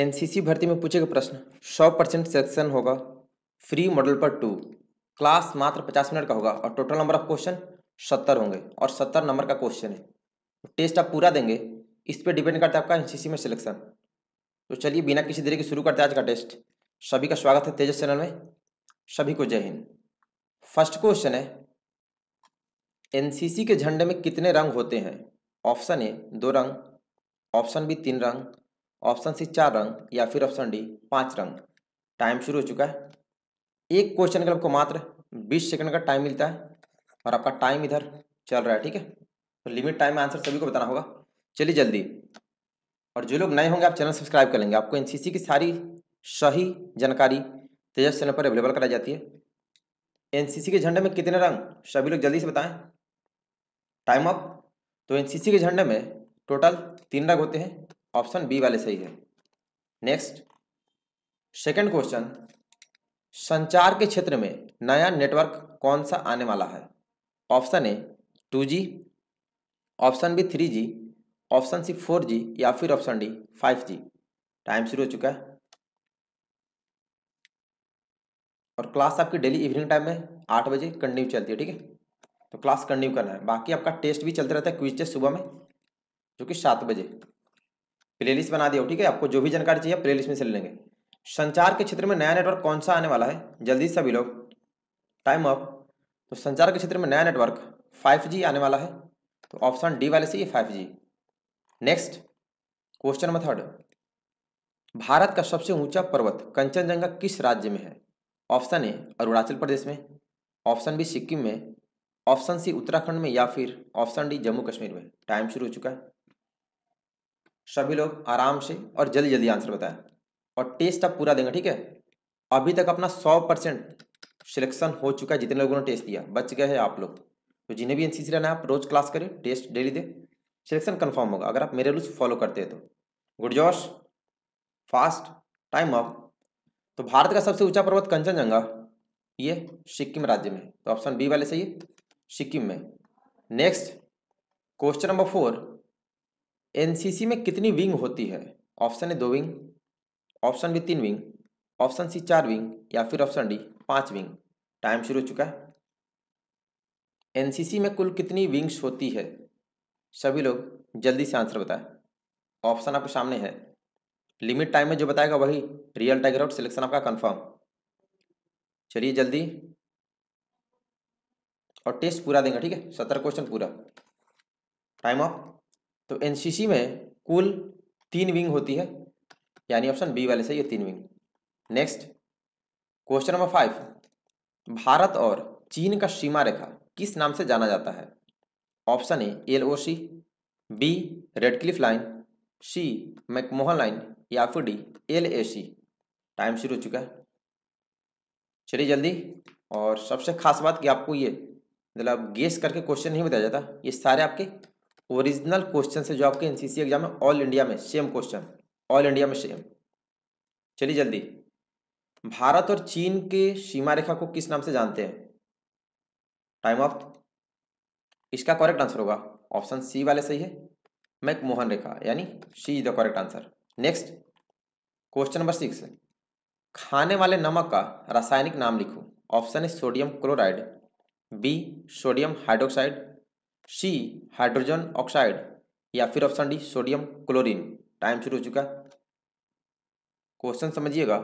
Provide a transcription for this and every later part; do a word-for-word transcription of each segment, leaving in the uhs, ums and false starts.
NCC भर्ती में पूछे गए प्रश्न सौ परसेंट सेक्शन होगा, फ्री मॉडल पर टू, क्लास मात्र पचास मिनट का होगा और टोटल नंबर ऑफ क्वेश्चन सत्तर होंगे और सत्तर नंबर का क्वेश्चन है। टेस्ट आप पूरा देंगे, इस पे डिपेंड करता है आपका एनसीसी में सिलेक्शन। तो चलिए बिना किसी देरी के शुरू करते हैं आज का टेस्ट। सभी का स्वागत है तेजस चैनल में, सभी को जय हिंद। फर्स्ट क्वेश्चन है, एनसीसी के झंडे में कितने रंग होते हैं? ऑप्शन ए दो रंग, ऑप्शन बी तीन रंग, ऑप्शन सी चार रंग या फिर ऑप्शन डी पांच रंग। टाइम शुरू हो चुका है। एक क्वेश्चन के आपको मात्र बीस सेकंड का टाइम मिलता है और आपका टाइम इधर चल रहा है, ठीक है। तो लिमिट टाइम में आंसर सभी को बताना होगा, चलिए जल्दी। और जो लोग नए होंगे आप चैनल सब्सक्राइब कर लेंगे। आपको एनसीसी की सारी सही जानकारी तेजस चैनल पर अवेलेबल कराई जाती है। एनसीसी के झंडे में कितने रंग, सभी लोग जल्दी से बताएं। Time up. तो एनसीसी के झंडे में टोटल तीन रंग होते हैं, ऑप्शन बी वाले सही है। नेक्स्ट सेकंड क्वेश्चन, संचार के क्षेत्र में नया नेटवर्क कौन सा आने वाला है? Option A two G, option B three G, option C four G या फिर option D five G. Time शुरू हो चुका है। और क्लास आपकी डेली इवनिंग टाइम में आठ बजे कंटिन्यू चलती है, ठीक है। तो क्लास कंटिन्यू करना है। बाकी आपका टेस्ट भी चलता रहता है, क्विज टेस्ट सुबह में जो कि सात बजे। प्लेलिस्ट बना दिया, ठीक है। आपको जो भी जानकारी चाहिए प्लेलिस्ट में से लेंगे। संचार के क्षेत्र में नया नेटवर्क कौन सा आने वाला है, जल्दी सभी लोग। Time up. तो संचार के क्षेत्र में नया नेटवर्क फाइव जी आने वाला है, तो ऑप्शन डी वाले से ये five G. Next question number third, Bharat का सबसे ऊंचा पर्वत कंचनजंगा किस राज्य में है? ऑप्शन ए अरुणाचल प्रदेश में, ऑप्शन बी सिक्किम में, ऑप्शन सी उत्तराखंड में या फिर ऑप्शन डी जम्मू कश्मीर में। टाइम शुरू हो चुका है। सभी लोग आराम से और जल्दी जल्दी आंसर बताएं। और टेस्ट आप पूरा देंगे, ठीक है। अभी तक अपना सौ परसेंट सिलेक्शन हो चुका है, जितने लोगों ने टेस्ट दिया। बच गए हैं आप लोग। तो जिन्हें भी एनसीसी लेना है आप रोज क्लास करें, टेस्ट डेली दे, सिलेक्शन कंफर्म होगा अगर आप मेरे रूल्स फॉलो करते हैं तो। गुड जॉश, फास्ट। Time up. तो भारत का सबसे ऊंचा पर्वत कंचनजंगा ये सिक्किम राज्य में, तो ऑप्शन बी वाले सही है, सिक्किम में। Next question number four, NCC में कितनी विंग होती है? ऑप्शन ए दो विंग, ऑप्शन बी तीन विंग, ऑप्शन सी चार विंग या फिर ऑप्शन डी पांच विंग। टाइम शुरू हो चुका है। एनसीसी में कुल कितनी विंग्स होती है, सभी लोग जल्दी से आंसर बताएं। ऑप्शन आपके सामने है। लिमिट टाइम में जो बताएगा वही रियल टाइगर आउट, सिलेक्शन आपका कंफर्म। चलिए जल्दी। और टेस्ट पूरा देंगे, ठीक है, सत्रह क्वेश्चन पूरा। Time off. तो एनसीसी में कुल तीन विंग होती है, यानी ऑप्शन बी वाले से ये तीन wing. Next question number five, Bharat और चीन का सीमा रेखा किस नाम से जाना जाता है? Option A L O C, B red Cliff line, C McMahon line या फिर D L A C. Time शुरू हो चुका है। चलिए जल्दी। और सबसे खास बात कि आपको ये मतलब गेस करके क्वेश्चन नहीं बताया जाता, ये सारे आपके ओरिजिनल क्वेश्चन से जो आपके एनसीसी एग्जाम में ऑल इंडिया में सेम क्वेश्चन, ऑल इंडिया में सेम। चलिए जल्दी। भारत और चीन के सीमा रेखा को किस नाम से जानते हैं? Time off. इसका करेक्ट आंसर होगा ऑप्शन सी वाले सही है, मैकमोहन रेखा, यानी C is the correct answer. Next question number six, खाने वाले नमक का रासायनिक नाम लिखो। Option A sodium chloride, B sodium hydroxide, C hydrogen oxide या फिर option D sodium chlorine. Time शुरू हो चुका है। क्वेश्चन समझिएगा,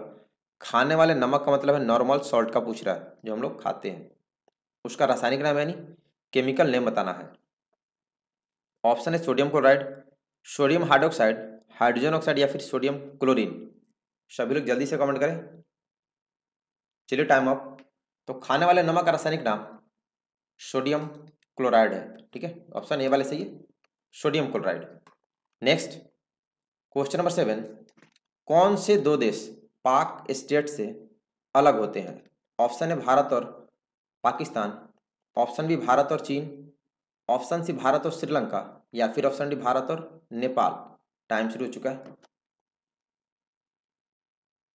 खाने वाले नमक का मतलब है नॉर्मल सॉल्ट का पूछ रहा है, जो हम लोग खाते हैं, उसका रासायनिक नाम यानी केमिकल नेम बताना है। ऑप्शन है sodium chloride, sodium hydroxide, hydrogen oxide या फिर सोडियम क्लोरीन। सभी लोग जल्दी से कमेंट करें। चलिए टाइम अप। तो खाने वाले नमक का रासायनिक नाम सोडियम क्लोराइड है, ठीक है, ऑप्शन ए वाले सही है, sodium chloride. Next question number seven, कौन से दो देश पाक स्टेट से अलग होते हैं? ऑप्शन है भारत और पाकिस्तान, ऑप्शन बी भारत और चीन, ऑप्शन सी भारत और श्रीलंका या फिर ऑप्शन डी भारत और नेपाल। टाइम शुरू हो चुका है।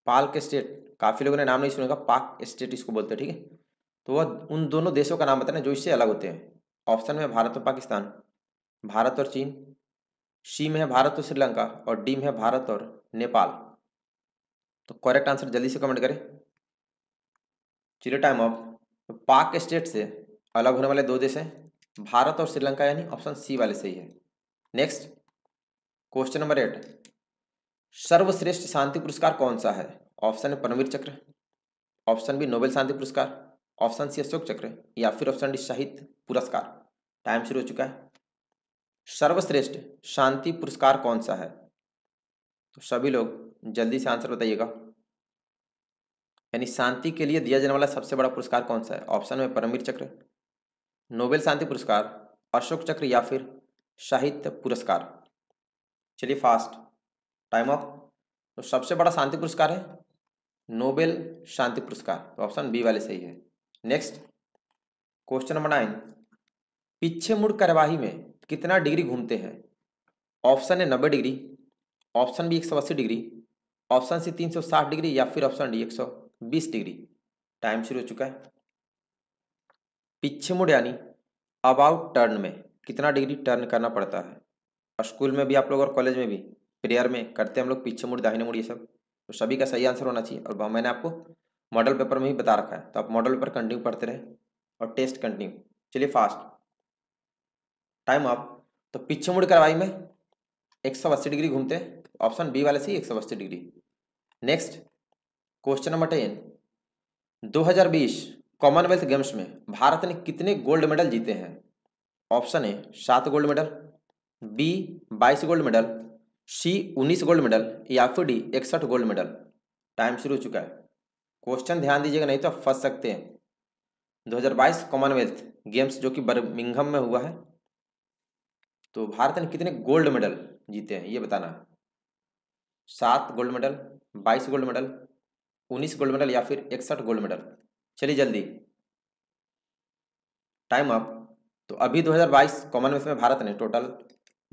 पाक स्टेट, काफ़ी लोगों ने नाम नहीं सुनेगा, पाक स्टेट इसको बोलते हैं, ठीक है। तो वह उन दोनों देशों का नाम बताना जो इससे अलग होते हैं। ऑप्शन में भारत और पाकिस्तान, भारत और चीन, सी में है भारत और श्रीलंका और डी में है भारत और नेपाल। तो करेक्ट आंसर जल्दी से कमेंट करें। चलिए टाइम ऑफ। पाक स्टेट से अलग होने वाले दो देश हैं भारत और श्रीलंका, यानी ऑप्शन सी वाले सही है। नेक्स्ट क्वेश्चन नंबर एट, सर्वश्रेष्ठ शांति पुरस्कार कौन सा है? ऑप्शन ए परमवीर चक्र, ऑप्शन बी नोबेल शांति पुरस्कार, ऑप्शन सी अशोक चक्र, या फिर ऑप्शन डी साहित्य पुरस्कार। टाइम शुरू हो चुका है। सर्वश्रेष्ठ शांति पुरस्कार कौन सा है? तो सभी लोग जल्दी से आंसर बताइएगा। यानी शांति के लिए दिया जाने वाला सबसे बड़ा पुरस्कार कौन सा है? ऑप्शन में परमवीर चक्र, नोबेल शांति पुरस्कार, अशोक चक्र, या फिर साहित्य पुरस्कार। चलिए फास्ट टाइम ऑफ। तो सबसे बड़ा शांति पुरस्कार है नोबेल शांति पुरस्कार, तो ऑप्शन बी वाले सही है। नेक्स्ट क्वेश्चन नंबर नाइन, पीछे मुड़ कार्यवाही में कितना डिग्री घूमते हैं? ऑप्शन ए नब्बे डिग्री, ऑप्शन बी एक सौ अस्सी डिग्री, ऑप्शन सी तीन सौ साठ डिग्री, या फिर ऑप्शन डी एक सौ बीस डिग्री। टाइम शुरू हो चुका है। पीछे मुड़ यानी अबाउट टर्न में कितना डिग्री टर्न करना पड़ता है? स्कूल में भी आप लोग और कॉलेज में भी प्रेयर में करते हैं हम लोग पीछे मुड़, दाहिने मुड़, ये सब। तो सभी का सही आंसर होना चाहिए, और मैंने आपको मॉडल पेपर में ही बता रखा है, तो आप मॉडल पेपर कंटिन्यू पढ़ते रहें और टेस्ट कंटिन्यू। चलिए फास्ट टाइम आप। तो पीछे मुड़ कार्रवाई में एक सौ अस्सी डिग्री घूमते हैं, ऑप्शन बी वाले से एक सौ अस्सी degree. Next question number ten, दो हज़ार बीस कॉमनवेल्थ गेम्स में भारत ने कितने गोल्ड मेडल जीते हैं? ऑप्शन ए सात गोल्ड मेडल, बी बाईस गोल्ड मेडल, सी उन्नीस गोल्ड मेडल, या फिर डी इकसठ गोल्ड मेडल। टाइम शुरू हो चुका है। क्वेश्चन ध्यान दीजिएगा, नहीं तो आप फंस सकते हैं। दो हज़ार बाईस कॉमनवेल्थ गेम्स जो कि बर्मिंघम में हुआ है, तो भारत ने कितने गोल्ड मेडल जीते हैं ये बताना है। सात गोल्ड मेडल, बाईस गोल्ड मेडल, उन्नीस गोल्ड मेडल, या फिर इकसठ गोल्ड मेडल। चलिए जल्दी टाइम अप। तो अभी दो हज़ार बाईस कॉमनवेल्थ में भारत ने टोटल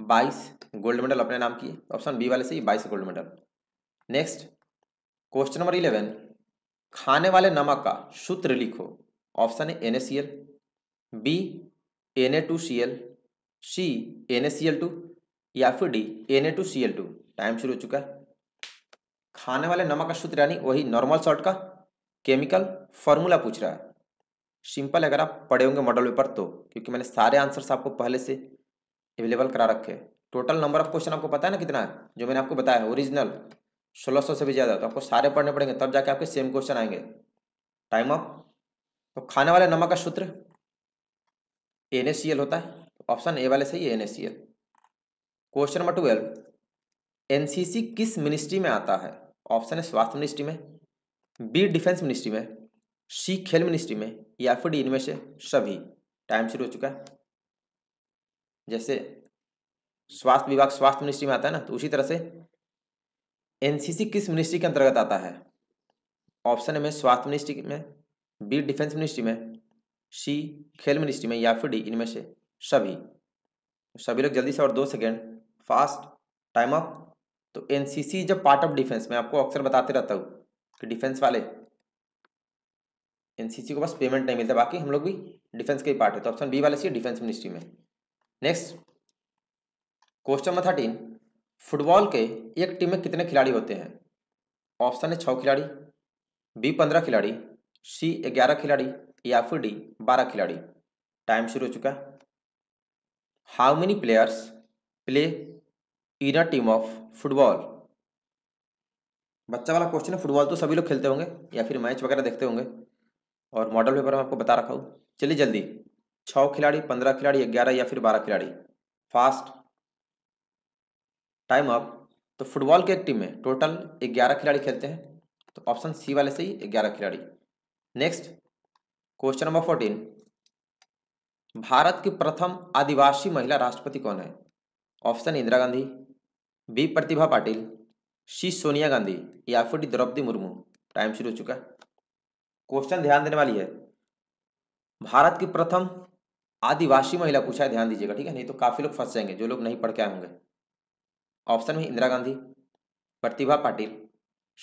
बाईस गोल्ड मेडल अपने नाम किए, ऑप्शन बी वाले से ही बाईस gold medal. Next question number eleven, खाने वाले नमक का सूत्र लिखो। Option A N A C L, B N A two C L, C N A C L two, या फिर D N A two C L two. Time शुरू हो चुका है। खाने वाले नमक का सूत्र यानी वही नॉर्मल सॉल्ट का केमिकल फॉर्मूला पूछ रहा है। सिंपल, अगर आप पढ़े होंगे मॉडल पेपर तो, क्योंकि मैंने सारे आंसर्स आपको पहले से अवेलेबल करा रखे हैं। टोटल नंबर ऑफ क्वेश्चन आपको पता है ना कितना है, जो मैंने आपको बताया है ओरिजिनल सोलह सौ से भी ज़्यादा, तो आपको सारे पढ़ने पड़ेंगे तब जाके आपके सेम क्वेश्चन आएंगे। Time up. तो खाने वाले नमक का सूत्र एन ए सी एल होता है, ऑप्शन ए वाले सही N A C L. Question number twelve, NCC किस मिनिस्ट्री में आता है? ऑप्शन है स्वास्थ्य मिनिस्ट्री में, बी डिफेंस मिनिस्ट्री में, सी खेल मिनिस्ट्री में, या फिर डी इनमें से सभी। टाइम शुरू हो चुका है। जैसे स्वास्थ्य विभाग स्वास्थ्य मिनिस्ट्री में आता है ना, तो उसी तरह से एनसीसी किस मिनिस्ट्री के अंतर्गत आता है? ऑप्शन ए में स्वास्थ्य मिनिस्ट्री में, बी डिफेंस मिनिस्ट्री में, सी खेल मिनिस्ट्री में, या फिर डी इनमें से सभी। सभी लोग जल्दी से और दो सेकेंड फास्ट टाइम अप। तो NCC is a part of defence, मैं आपको अक्सर बताते रहता हूँ कि डिफेंस वाले एनसीसी को बस पेमेंट नहीं मिलता, बाकी हम लोग भी डिफेंस के ही पार्ट है, तो ऑप्शन बी वाले सी डिफेंस मिनिस्ट्री में। Next question number thirteen, football के एक टीम में कितने खिलाड़ी होते हैं? ऑप्शन है छः खिलाड़ी, बी पंद्रह खिलाड़ी, सी ग्यारह खिलाड़ी, या फिर डी बारह खिलाड़ी। टाइम शुरू हो चुका है। How many players play in a team of football? बच्चा वाला क्वेश्चन है। फुटबॉल तो सभी लोग खेलते होंगे या फिर मैच वगैरह देखते होंगे, और मॉडल पेपर में आपको बता रखा हूँ। चलिए जल्दी, छः खिलाड़ी, पंद्रह खिलाड़ी, ग्यारह, या फिर बारह खिलाड़ी। Fast time up. तो फुटबॉल की एक टीम में टोटल ग्यारह खिलाड़ी खेलते हैं, तो ऑप्शन सी वाले से ही ग्यारह खिलाड़ी। Next question number fourteen, Bharat की प्रथम आदिवासी महिला राष्ट्रपति कौन है? Option Indira Gandhi, B Pratibha Patil, C Sonia Gandhi, या फिर डी द्रौपदी मुर्मू। टाइम शुरू हो चुका है। क्वेश्चन ध्यान देने वाली है, भारत की प्रथम आदिवासी महिला पूछा है, ध्यान दीजिएगा, ठीक है, नहीं तो काफ़ी लोग फंस जाएंगे जो लोग नहीं पढ़ के आए होंगे। ऑप्शन में इंदिरा गांधी, प्रतिभा पाटिल,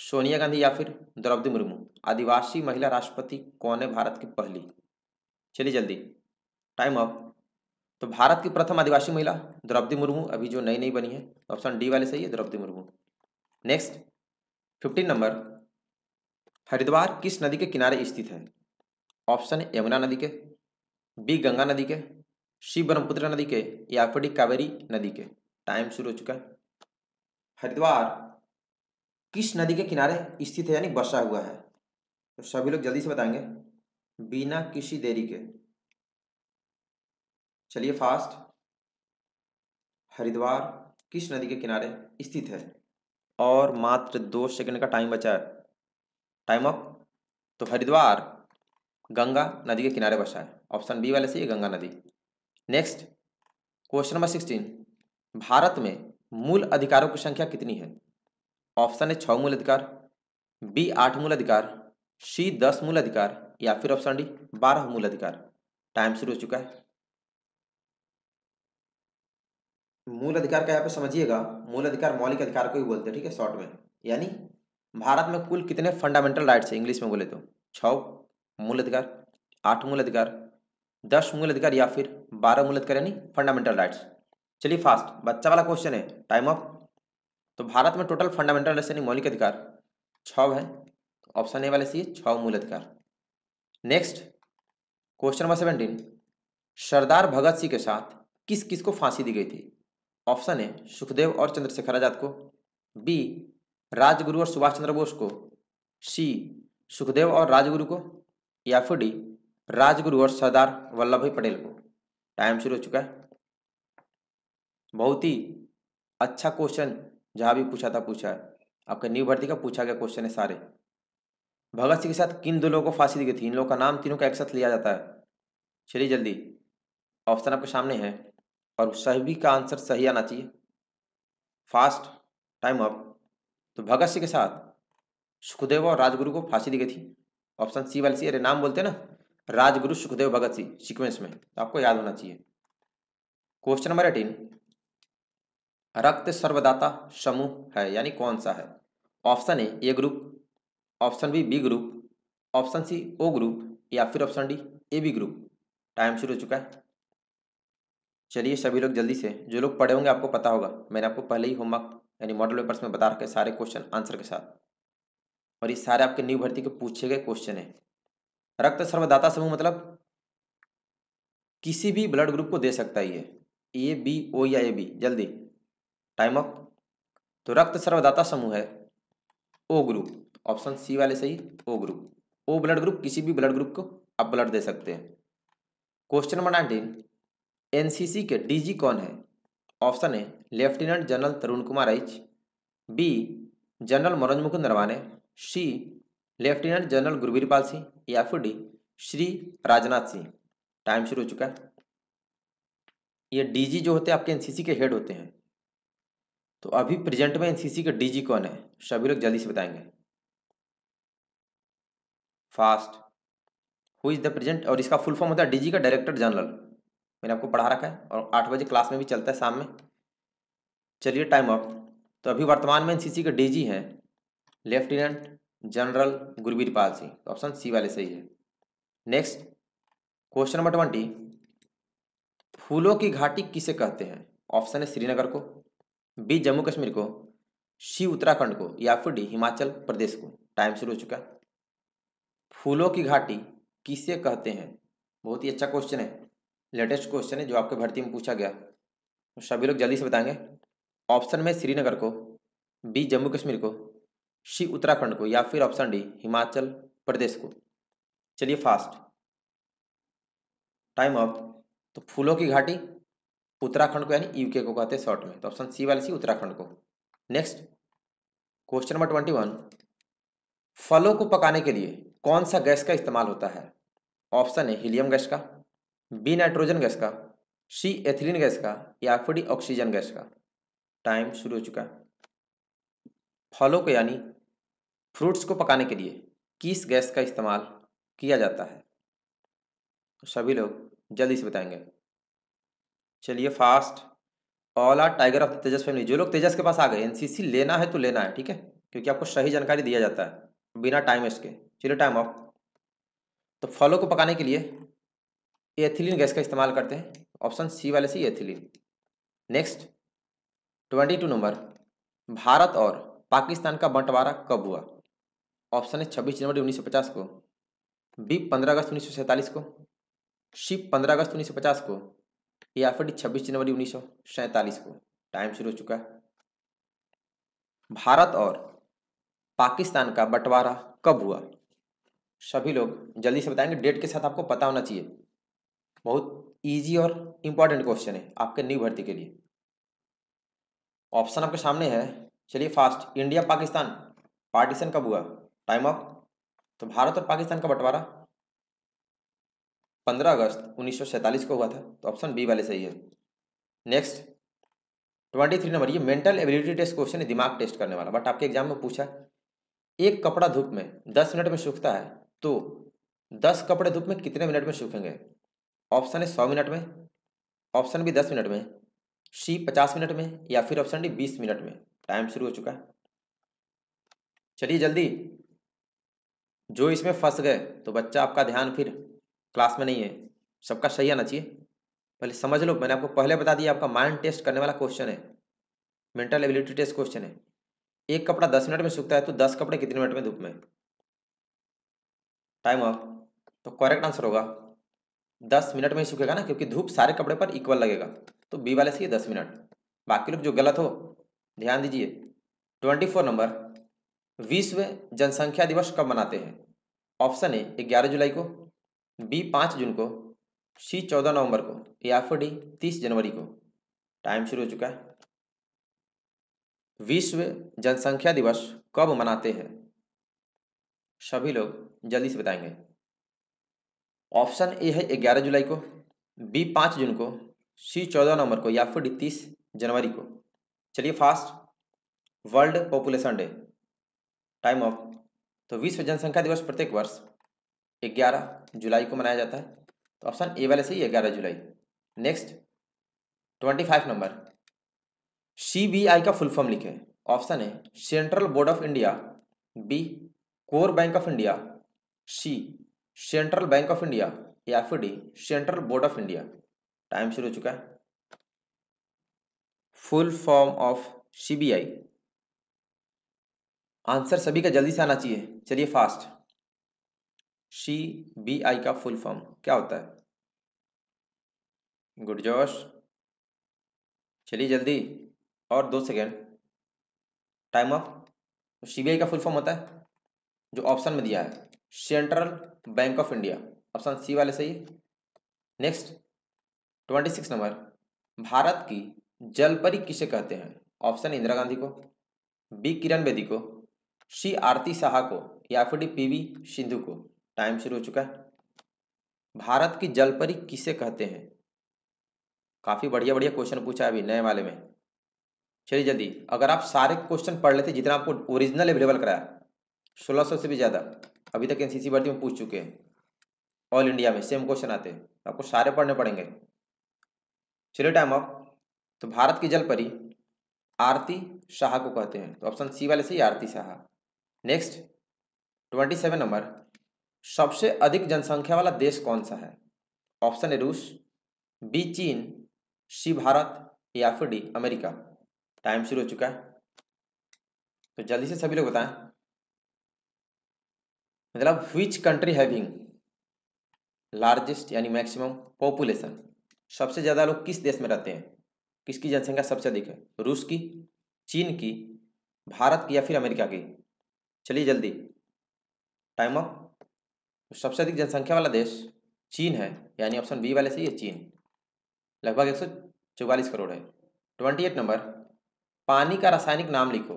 सोनिया गांधी, या फिर द्रौपदी मुर्मू। आदिवासी महिला राष्ट्रपति कौन है भारत की पहली? चलिए जल्दी टाइम अप। तो भारत की प्रथम आदिवासी महिला द्रौपदी मुर्मू, अभी जो नई नई बनी है, ऑप्शन डी वाले सही है Draupadi Murmu. Next fifteen number, Haridwar किस नदी के किनारे स्थित है? ऑप्शन है यमुना नदी के, बी गंगा नदी के, सी ब्रह्मपुत्र नदी के या फिर डी कावेरी नदी के। टाइम शुरू हो चुका है। हरिद्वार किस नदी के किनारे स्थित है यानी बसा हुआ है, तो सभी लोग जल्दी से बताएंगे बिना किसी देरी के। चलिए फास्ट। हरिद्वार किस नदी के किनारे स्थित है? और मात्र दो सेकंड का टाइम बचा है, टाइम अप। तो हरिद्वार गंगा नदी के किनारे बसा है, ऑप्शन बी वाले से गंगा नदी। Next question number sixteen, Bharat में मूल अधिकारों की संख्या कितनी है? ऑप्शन है छः मूल अधिकार, बी आठ मूल अधिकार, सी दस मूल अधिकार या फिर ऑप्शन डी बारह मूल अधिकार। टाइम शुरू हो चुका है। मूल अधिकार का यहाँ पे समझिएगा, मूल अधिकार मौलिक अधिकार को ही बोलते हैं, ठीक है शॉर्ट में। यानी भारत में कुल कितने फंडामेंटल राइट्स है इंग्लिश में बोले तो? छः मूल अधिकार, आठ मूल अधिकार, दस मूल अधिकार या फिर बारह मूल अधिकार, यानी फंडामेंटल राइट्स। चलिए फास्ट, बच्चा वाला क्वेश्चन है, टाइम अप। तो भारत में टोटल फंडामेंटल राइट्स यानी मौलिक अधिकार छः है, ऑप्शन ए वाले सी छः मूल अधिकार। Next question number seventeen, Sardar Bhagat Singh के साथ किस किस को फांसी दी गई थी? ऑप्शन ए सुखदेव और चंद्रशेखर आजाद को, बी राजगुरु और सुभाष चंद्र बोस को, सी सुखदेव और राजगुरु को या फिर डी राजगुरु और सरदार वल्लभ भाई पटेल को। टाइम शुरू हो चुका है। बहुत ही अच्छा क्वेश्चन, जहाँ भी पूछा था पूछा है, आपका न्यू भर्ती का पूछा गया क्वेश्चन है सारे। भगत सिंह के साथ किन दो लोगों को फांसी दी गई थी? इन लोगों का नाम तीनों का एक साथ लिया जाता है। चलिए जल्दी, ऑप्शन आपके सामने है और सभी का आंसर सही आना चाहिए। Fast, time up. तो भगत सिंह के साथ सुखदेव और राजगुरु को फांसी दी गई थी, ऑप्शन सी वाली सी। अरे नाम बोलते हैं ना, राजगुरु सुखदेव भगत सिंह सीक्वेंस में, तो आपको याद होना चाहिए। क्वेश्चन नंबर एटीन, रक्त सर्वदाता समूह है यानी कौन सा है? Option A A group, option B B group, option C O group या फिर option D A B group. Time शुरू हो चुका है। चलिए सभी लोग जल्दी से, जो लोग पढ़े होंगे आपको पता होगा, मैंने आपको पहले ही होमवर्क यानी मॉडल पेपर्स में बता रखे सारे क्वेश्चन आंसर के साथ, और ये सारे आपके न्यू भर्ती के पूछे गए क्वेश्चन है। रक्त सर्वदाता समूह मतलब किसी भी ब्लड ग्रुप को दे सकता है ये, ए बी ओ या ए बी। जल्दी टाइम अप। तो रक्त सर्वदाता समूह है ओ ग्रुप, ऑप्शन सी वाले सही O group. O blood group किसी भी ब्लड ग्रुप को आप ब्लड दे सकते हैं। क्वेश्चन नंबर नाइनटीन, एनसीसी के डीजी कौन है? Option A lieutenant general Tarun Kumar H, B general Manoj Mukund Naravane, C lieutenant general Gurbirpal Singh या फिर डी श्री राजनाथ सिंह। टाइम शुरू हो चुका है। ये डीजी जो होते हैं आपके एनसीसी के हेड होते हैं। तो अभी प्रेजेंट में एनसीसी के डीजी कौन है? सभी लोग जल्दी से बताएंगे। Fast, who is the present, और इसका फुल फॉर्म होता है डीजी का डायरेक्टर जनरल, मैंने आपको पढ़ा रखा है और आठ बजे क्लास में भी चलता है शाम में। चलिए टाइम अप। तो अभी वर्तमान में एनसीसी के डीजी हैं lieutenant general Gurbirpal Singh, option C वाले सही है। नेक्स्ट क्वेश्चन नंबर ट्वेंटी, फूलों की घाटी किसे कहते हैं? ऑप्शन है श्रीनगर को, बी जम्मू कश्मीर को, सी उत्तराखंड को या फिर डी हिमाचल प्रदेश को। टाइम शुरू हो चुका है। फूलों की घाटी किसे कहते हैं? बहुत ही अच्छा क्वेश्चन है, लेटेस्ट क्वेश्चन है जो आपके भर्ती में पूछा गया। तो सभी लोग जल्दी से बताएंगे। ऑप्शन में श्रीनगर को, बी जम्मू कश्मीर को, सी उत्तराखंड को या फिर ऑप्शन डी हिमाचल प्रदेश को। चलिए फास्ट, टाइम अप। तो फूलों की घाटी उत्तराखंड को यानी यूके को कहते हैं शॉर्ट में, तो ऑप्शन सी वाले सी उत्तराखंड को। Next question number twenty one, फलों को पकाने के लिए कौन सा गैस का इस्तेमाल होता है? ऑप्शन है हीलियम गैस का, बी नाइट्रोजन गैस का, सी एथिलीन गैस का या फिर डी ऑक्सीजन गैस का। टाइम शुरू हो चुका है। फलों को यानी फ्रूट्स को पकाने के लिए किस गैस का इस्तेमाल किया जाता है? सभी लोग जल्दी से बताएंगे। चलिए fast, all are tiger of the Tejas family. जो लोग तेजस के पास आ गए, एनसीसी लेना है तो लेना है, ठीक है, क्योंकि आपको सही जानकारी दिया जाता है बिना टाइम वेस्ट के। चलिए टाइम ऑफ। तो फलों को पकाने के लिए एथिलीन गैस का इस्तेमाल करते हैं, ऑप्शन सी वाले C ethylene. Next twenty two number, Bharat और पाकिस्तान का बंटवारा कब हुआ? ऑप्शन है छब्बीस जनवरी उन्नीस सौ पचास को, बी पंद्रह अगस्त उन्नीस सौ सैंतालीस को, सी पंद्रह अगस्त उन्नीस सौ पचास को, या फिर छब्बीस जनवरी उन्नीस सौ सैंतालीस को। टाइम शुरू हो चुका है। भारत और पाकिस्तान का बंटवारा कब हुआ? सभी लोग जल्दी से बताएंगे, डेट के साथ आपको पता होना चाहिए। बहुत इजी और इम्पॉर्टेंट क्वेश्चन है आपके न्यू भर्ती के लिए। ऑप्शन आपके सामने है। चलिए फास्ट, इंडिया पाकिस्तान पार्टीशन कब हुआ? Time up. तो भारत और पाकिस्तान का बंटवारा पंद्रह अगस्त उन्नीस सौ सैंतालीस को हुआ था, तो ऑप्शन बी वाले सही है। नेक्स्ट ट्वेंटी थ्री नंबर, ये मेंटल एबिलिटी टेस्ट क्वेश्चन है, दिमाग टेस्ट करने वाला, बट आपके एग्जाम में पूछा। एक कपड़ा धूप में दस मिनट में सूखता है, तो दस कपड़े धूप में कितने मिनट में सूखेंगे? ऑप्शन है सौ मिनट में, ऑप्शन बी दस मिनट में, सी पचास मिनट में, या फिर ऑप्शन डी बीस मिनट में। टाइम शुरू हो चुका है। चलिए जल्दी, जो इसमें फंस गए तो बच्चा आपका ध्यान फिर क्लास में नहीं है, सबका सही आना चाहिए। पहले समझ लो, मैंने आपको पहले बता दिया आपका माइंड टेस्ट करने वाला क्वेश्चन है, मेंटल एबिलिटी टेस्ट क्वेश्चन है। एक कपड़ा दस मिनट में सूखता है, तो दस कपड़े कितने मिनट में धूप में? Time off. तो करेक्ट आंसर होगा दस मिनट में ही सूखेगा ना, क्योंकि धूप सारे कपड़े पर इक्वल लगेगा, तो बी वाले से ये दस मिनट। बाकी लोग जो गलत हो ध्यान दीजिए। ट्वेंटी फोर नंबर, विश्व जनसंख्या दिवस कब मनाते हैं? ऑप्शन ए ग्यारह जुलाई को, बी पाँच जून को, सी चौदह नवंबर को, या फिर डी तीस जनवरी को। टाइम शुरू हो चुका है। विश्व जनसंख्या दिवस कब मनाते हैं? सभी लोग जल्दी से बताएंगे। ऑप्शन ए है ग्यारह जुलाई को, बी पाँच जून को, सी चौदह नवंबर को, या फिर डी तीस जनवरी को। चलिए fast, world population day. Time off. तो विश्व जनसंख्या दिवस प्रत्येक वर्ष ग्यारह जुलाई को मनाया जाता है, तो ऑप्शन ए वाले से ही ग्यारह जुलाई। Next twenty five number, C B I का फुल फॉर्म लिखे। ऑप्शन है central board of India, B core bank of India, C central bank of India, या फिर D central board of India. Time शुरू हो चुका है। Full form of CBI, answer सभी का जल्दी से आना चाहिए। चलिए फास्ट, सीबीआई का फुल फॉर्म क्या होता है? गुड जोश, चलिए जल्दी और दो सेकेंड। Time up. सीबीआई का फुल फॉर्म होता है जो ऑप्शन में दिया है, central bank of India, option C वाले सही। Next twenty six number, Bharat की जलपरी किसे कहते हैं? ऑप्शन इंदिरा गांधी को, बी किरण बेदी को, सी आरती साहा को, या फिर डी पीवी सिंधु को। टाइम शुरू हो चुका है। भारत की जलपरी किसे कहते हैं? काफ़ी बढ़िया बढ़िया क्वेश्चन पूछा है अभी नए वाले में। चलिए जल्दी, अगर आप सारे क्वेश्चन पढ़ लेते जितना आपको ओरिजिनल अवेलेबल कराया, सोलह सौ से भी ज़्यादा अभी तक एनसीसी भर्ती में पूछ चुके हैं, ऑल इंडिया में सेम क्वेश्चन आते हैं, आपको सारे पढ़ने पड़ेंगे। चलिए टाइम अप। तो भारत की जलपरी आरती शाह को कहते हैं, तो ऑप्शन सी वाले से ही Aarti Shah. Next twenty seven number, सबसे अधिक जनसंख्या वाला देश कौन सा है? ऑप्शन है रूस, बी चीन, सी भारत, या फिर डी अमेरिका। टाइम शुरू हो चुका है। तो जल्दी से सभी लोग बताएं, मतलब विच कंट्री हैविंग लार्जेस्ट यानी मैक्सिमम पॉपुलेशन, सबसे ज़्यादा लोग किस देश में रहते हैं, किसकी जनसंख्या सबसे अधिक है? रूस की, चीन की, भारत की, या फिर अमेरिका की। चलिए जल्दी, टाइम अप। सबसे अधिक जनसंख्या वाला देश चीन है, यानी ऑप्शन बी वाले से ही है चीन, लगभग एक सौ चौवालीस करोड़ है। ट्वेंटी एट नंबर, पानी का रासायनिक नाम लिखो।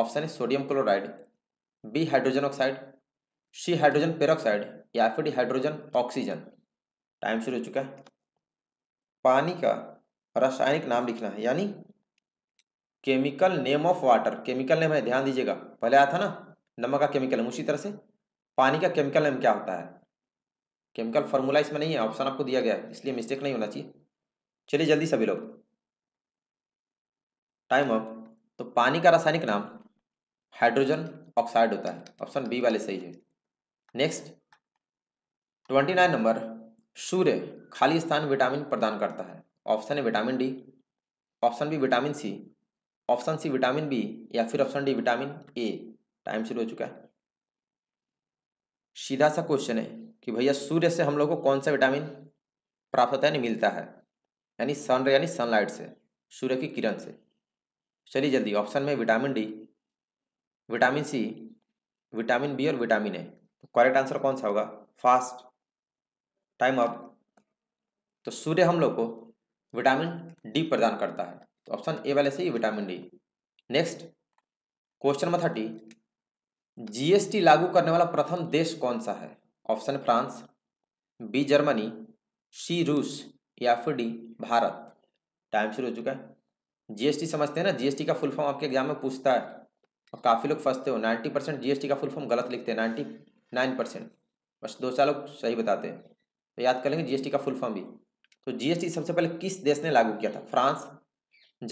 ऑप्शन है sodium chloride, B hydrogen oxide, C hydrogen peroxide, या फिर डी हाइड्रोजन ऑक्सीजन। टाइम शुरू हो चुका है। पानी का रासायनिक नाम लिखना है, यानी chemical name of water, chemical name है, ध्यान दीजिएगा, पहले आया था ना नमक का केमिकल नेम, उसी तरह से पानी का केमिकल नेम क्या होता है। केमिकल फार्मूला इसमें नहीं है, ऑप्शन आपको दिया गया है, इसलिए मिस्टेक नहीं होना चाहिए। चलिए जल्दी सभी लोग, टाइम अप। तो पानी का रासायनिक नाम हाइड्रोजन ऑक्साइड होता है, ऑप्शन बी वाले सही है। नेक्स्ट ट्वेंटी नाइन नंबर, सूर्य खाली स्थान विटामिन प्रदान करता है। ऑप्शन है vitamin D, option B vitamin C, option C vitamin B, या फिर option D vitamin A. Time शुरू हो चुका है। सीधा सा क्वेश्चन है कि भैया सूर्य से हम लोग को कौन सा विटामिन प्राप्त होता है, नहीं मिलता है, यानी सन यानी सनलाइट से, सूर्य की किरण से। चलिए जल्दी, ऑप्शन में vitamin D, vitamin C, vitamin B और विटामिन ए। करेक्ट आंसर कौन सा होगा? Fast, time up. तो सूर्य हम लोग को विटामिन डी प्रदान करता है, तो ऑप्शन ए वाले से ही vitamin D. Next question number thirty, GST लागू करने वाला प्रथम देश कौन सा है? Option France, B Germany, C रूस या फिर डी भारत। टाइम शुरू हो चुका है। जीएसटी समझते हैं ना, जीएसटी का फुल फॉर्म आपके एग्जाम में पूछता है और काफ़ी लोग फंसते हो। नाइन्टी परसेंट जीएसटी का फुल फॉर्म गलत लिखते हैं, नाइन्टी नाइन परसेंट बस दो चार लोग सही बताते हैं, तो याद कर लेंगे जीएसटी का फुल फॉर्म भी। तो जीएसटी सबसे पहले किस देश ने लागू किया था? फ्रांस,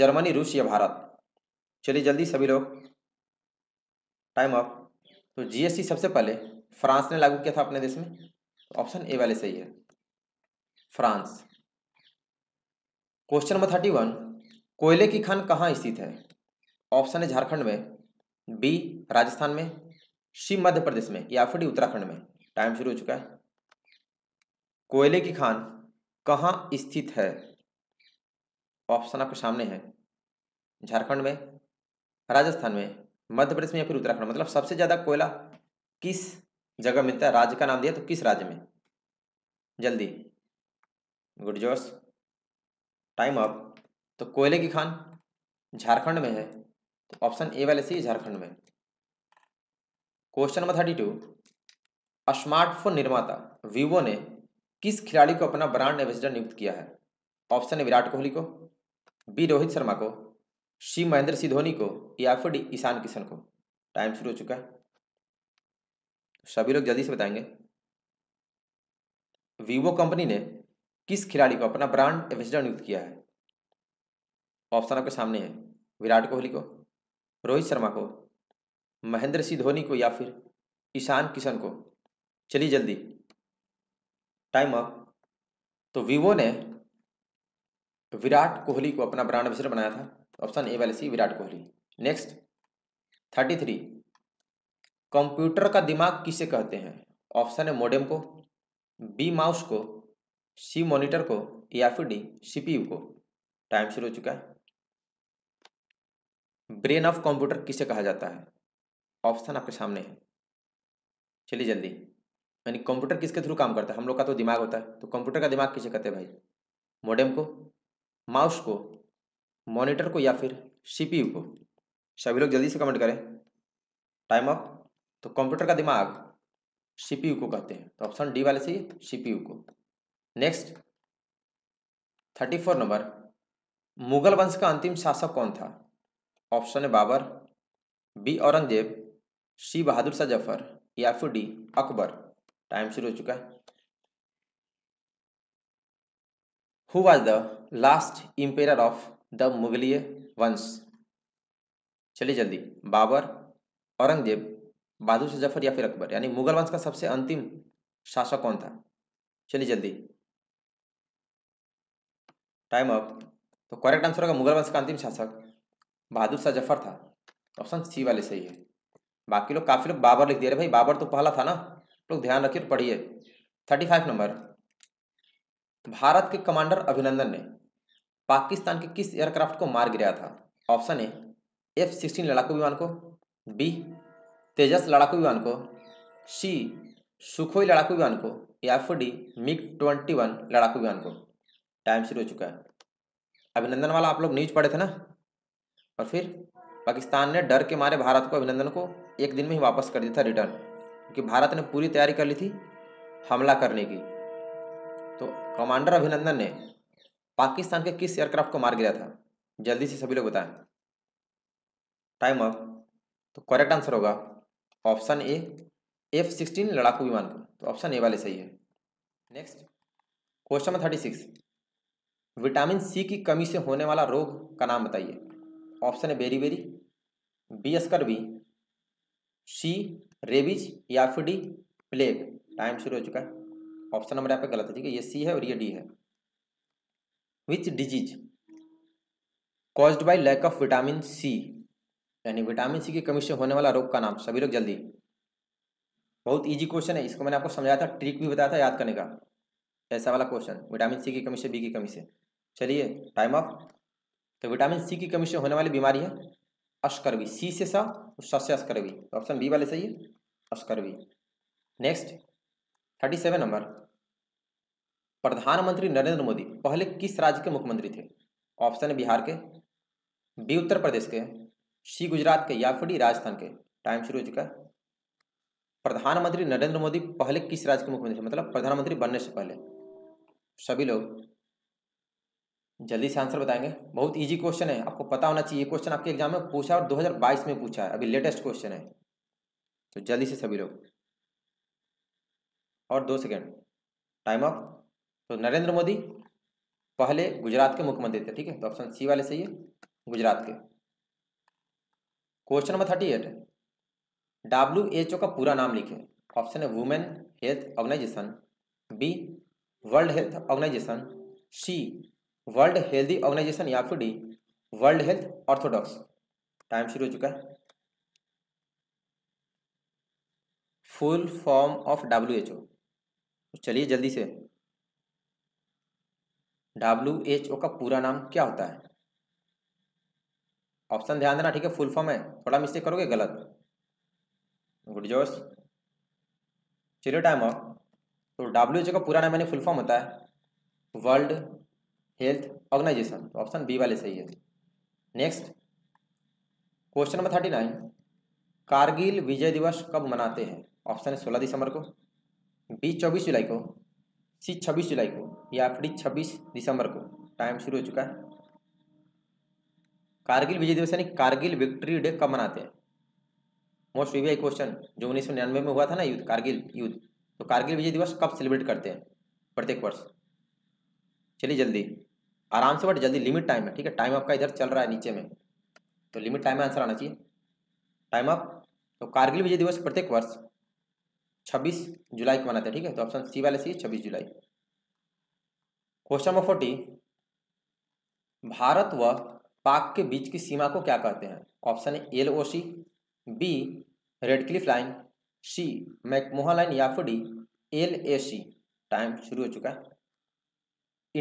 जर्मनी, रूस या भारत। चलिए जल्दी सभी लोग, टाइम अप। तो जीएसटी सबसे पहले फ्रांस ने लागू किया था अपने देश में, तो ऑप्शन ए वाले सही है, France. Question number thirty one, कोयले की खान कहाँ स्थित है? ऑप्शन है झारखंड में, बी राजस्थान में, सी मध्य प्रदेश में या फिर डी उत्तराखंड में। टाइम शुरू हो चुका है। कोयले की खान कहाँ स्थित है? ऑप्शन आपके सामने है, झारखंड में, राजस्थान में, मध्य प्रदेश में या फिर उत्तराखंड। मतलब सबसे ज़्यादा कोयला किस जगह मिलता है? राज्य का नाम दिया तो किस राज्य में? जल्दी, गुड जोश, टाइम अप। तो कोयले की खान झारखंड में है, तो ऑप्शन ए वाले सी झारखंड में। Question number thirty two, smartphone निर्माता वीवो ने किस खिलाड़ी को अपना ब्रांड एम्बेसडर नियुक्त किया है? ऑप्शन है विराट कोहली को, बी रोहित शर्मा को, सी महेंद्र सिंह धोनी को या फिर डी ईशान किशन को। टाइम शुरू हो चुका है, सभी लोग जल्दी से बताएंगे। वीवो कंपनी ने किस खिलाड़ी को अपना ब्रांड एम्बेसडर नियुक्त किया है? ऑप्शन आपके सामने है, विराट कोहली को, रोहित शर्मा को, महेंद्र सिंह धोनी को या फिर ईशान किशन को। चलिए जल्दी, टाइम अप। तो वीवो ने विराट कोहली को अपना ब्रांड एम्बेसडर बनाया था, ऑप्शन ए वाले C Virat Kohli. Next thirty three, computer का दिमाग किसे कहते हैं? ऑप्शन है मोडेम को, बी माउस को, सी मॉनिटर को या फिर डी सीपीयू को। टाइम शुरू हो चुका है। ब्रेन ऑफ कंप्यूटर किसे कहा जाता है? ऑप्शन आपके सामने है, चलिए जल्दी। यानी कंप्यूटर किसके थ्रू काम करता है? हम लोग का तो दिमाग होता है, तो कंप्यूटर का दिमाग किसे कहते हैं भाई? मोडेम को, माउस को, मॉनिटर को या फिर सीपीयू को। सभी लोग जल्दी से कमेंट करें, टाइम अप। तो कंप्यूटर का दिमाग सीपीयू को कहते हैं, तो ऑप्शन डी वाले से सीपीयू को। Next thirty four number, Mughal वंश का अंतिम शासक कौन था? ऑप्शन है बाबर, बी औरंगजेब, सी बहादुर शाह जफर या फिर डी अकबर। टाइम शुरू हो चुका है। Who was the last empire of the मुगलिय वंश? चलिए जल्दी, बाबर, औरंगजेब, बहादुर शाह जफर या फिर अकबर। यानी मुगल वंश का सबसे अंतिम शासक कौन था? चलिए जल्दी, टाइम अप। तो करेक्ट आंसर होगा मुगल वंश का अंतिम शासक बहादुर शाह जफर था, ऑप्शन सी वाले सही है। बाकी लोग, काफ़ी लोग बाबर लिख दे रहे भाई, बाबर तो पहला था ना, लोग ध्यान रखिए, पढ़िए। थर्टी फाइव नंबर, भारत के कमांडर अभिनंदन ने पाकिस्तान के किस एयरक्राफ्ट को मार गिराया था? ऑप्शन ए एफ सिक्सटीन लड़ाकू विमान को, बी तेजस लड़ाकू विमान को, सी सुखोई लड़ाकू विमान को या फिर डी मिग ट्वेंटी वन लड़ाकू विमान को। टाइम शुरू हो चुका है। अभिनंदन वाला आप लोग न्यूज पढ़े थे ना, और फिर पाकिस्तान ने डर के मारे भारत को, अभिनंदन को एक दिन में ही वापस कर दिया था रिटर्न, क्योंकि भारत ने पूरी तैयारी कर ली थी हमला करने की। तो कमांडर अभिनंदन ने पाकिस्तान के किस एयरक्राफ्ट को मार गिराया था? जल्दी से सभी लोग बताएं, टाइम अप। तो करेक्ट आंसर होगा ऑप्शन ए एफ सिक्सटीन लड़ाकू विमान को, तो ऑप्शन ए वाले सही है। Next question number thirty six, vitamin C की कमी से होने वाला रोग का नाम बताइए। ऑप्शन है beriberi, B scurvy, C rabies या फिर डी प्लेग। टाइम शुरू हो चुका है। ऑप्शन नंबर यहाँ पे गलत है, ठीक है, ये सी है और ये डी है। Which disease caused by lack of vitamin C, यानी विटामिन सी की कमी से होने वाला रोग का नाम। सभी लोग जल्दी, बहुत इजी क्वेश्चन है, इसको मैंने आपको समझाया था, ट्रिक भी बताया था याद करने का, ऐसा वाला क्वेश्चन विटामिन सी की कमी से, बी की कमी से। चलिए टाइम ऑफ। तो विटामिन सी की कमी से होने वाली बीमारी है अशकर्वी, सी से सा और सा से अशकर्वी, तो ऑप्शन बी वाले सही है scurvy. Next thirty seven number, प्रधानमंत्री नरेंद्र मोदी पहले किस राज्य के मुख्यमंत्री थे? ऑप्शन है बिहार के, बी उत्तर प्रदेश के, सी गुजरात के, या फिर राजस्थान के। टाइम शुरू हो चुका है। प्रधानमंत्री नरेंद्र मोदी पहले किस राज्य के मुख्यमंत्री, मतलब प्रधानमंत्री बनने से पहले। सभी लोग जल्दी से आंसर बताएंगे, बहुत इजी क्वेश्चन है, आपको पता होना चाहिए। क्वेश्चन आपके एग्जाम में पूछा और दो हज़ार बाईस में पूछा है, अभी लेटेस्ट क्वेश्चन है, तो जल्दी से सभी लोग। और दो सेकेंड टाइम अप। तो नरेंद्र मोदी पहले गुजरात के मुख्यमंत्री थे, ठीक है, तो ऑप्शन सी वाले सही है गुजरात के। Question number thirty eight, W H O का पूरा नाम लिखें। ऑप्शन है women health organisation, B world health organisation, C world healthy organisation, या फिर D world health orthodox. Time शुरू हो चुका है। Full form of W H O, चलिए जल्दी से। डब्ल्यू एच ओ का पूरा नाम क्या होता है? ऑप्शन ध्यान देना, ठीक है, फुल फॉर्म है, थोड़ा मिस्टेक करोगे गलत। गुड जोश। चलिए टाइम ऑफ। तो डब्ल्यू एच ओ का पूरा नाम मैंने फुल फॉर्म होता है वर्ल्ड हेल्थ ऑर्गेनाइजेशन, तो ऑप्शन बी वाले सही है। Next question number thirty nine, Kargil विजय दिवस कब मनाते हैं? ऑप्शन है सोलह दिसंबर को, बी चौबीस जुलाई को, सी छब्बीस जुलाई को, या फिर छब्बीस दिसंबर को। टाइम शुरू हो चुका है। कारगिल विजय दिवस यानी कारगिल विक्ट्री डे कब मनाते हैं? मोस्ट वीवीआई क्वेश्चन, जो उन्नीस सौ निन्यानवे में हुआ था ना युद्ध, कारगिल युद्ध, तो कारगिल विजय दिवस कब सेलिब्रेट करते हैं प्रत्येक वर्ष? चलिए जल्दी, आराम से बट जल्दी, लिमिट टाइम है, ठीक है, टाइम आपका इधर चल रहा है नीचे में, तो लिमिट टाइम में आंसर आना चाहिए। Time up. तो कारगिल विजय दिवस प्रत्येक वर्ष छब्बीस जुलाई को मनाते हैं, ठीक है, तो ऑप्शन सी वाले सी छब्बीस जुलाई। क्वेश्चन नंबर फोर्टी, भारत व पाक के बीच की सीमा को क्या कहते हैं? ऑप्शन है L O C, B red Cliff line, C McMahon line, या फिर D L A C. Time शुरू हो चुका है।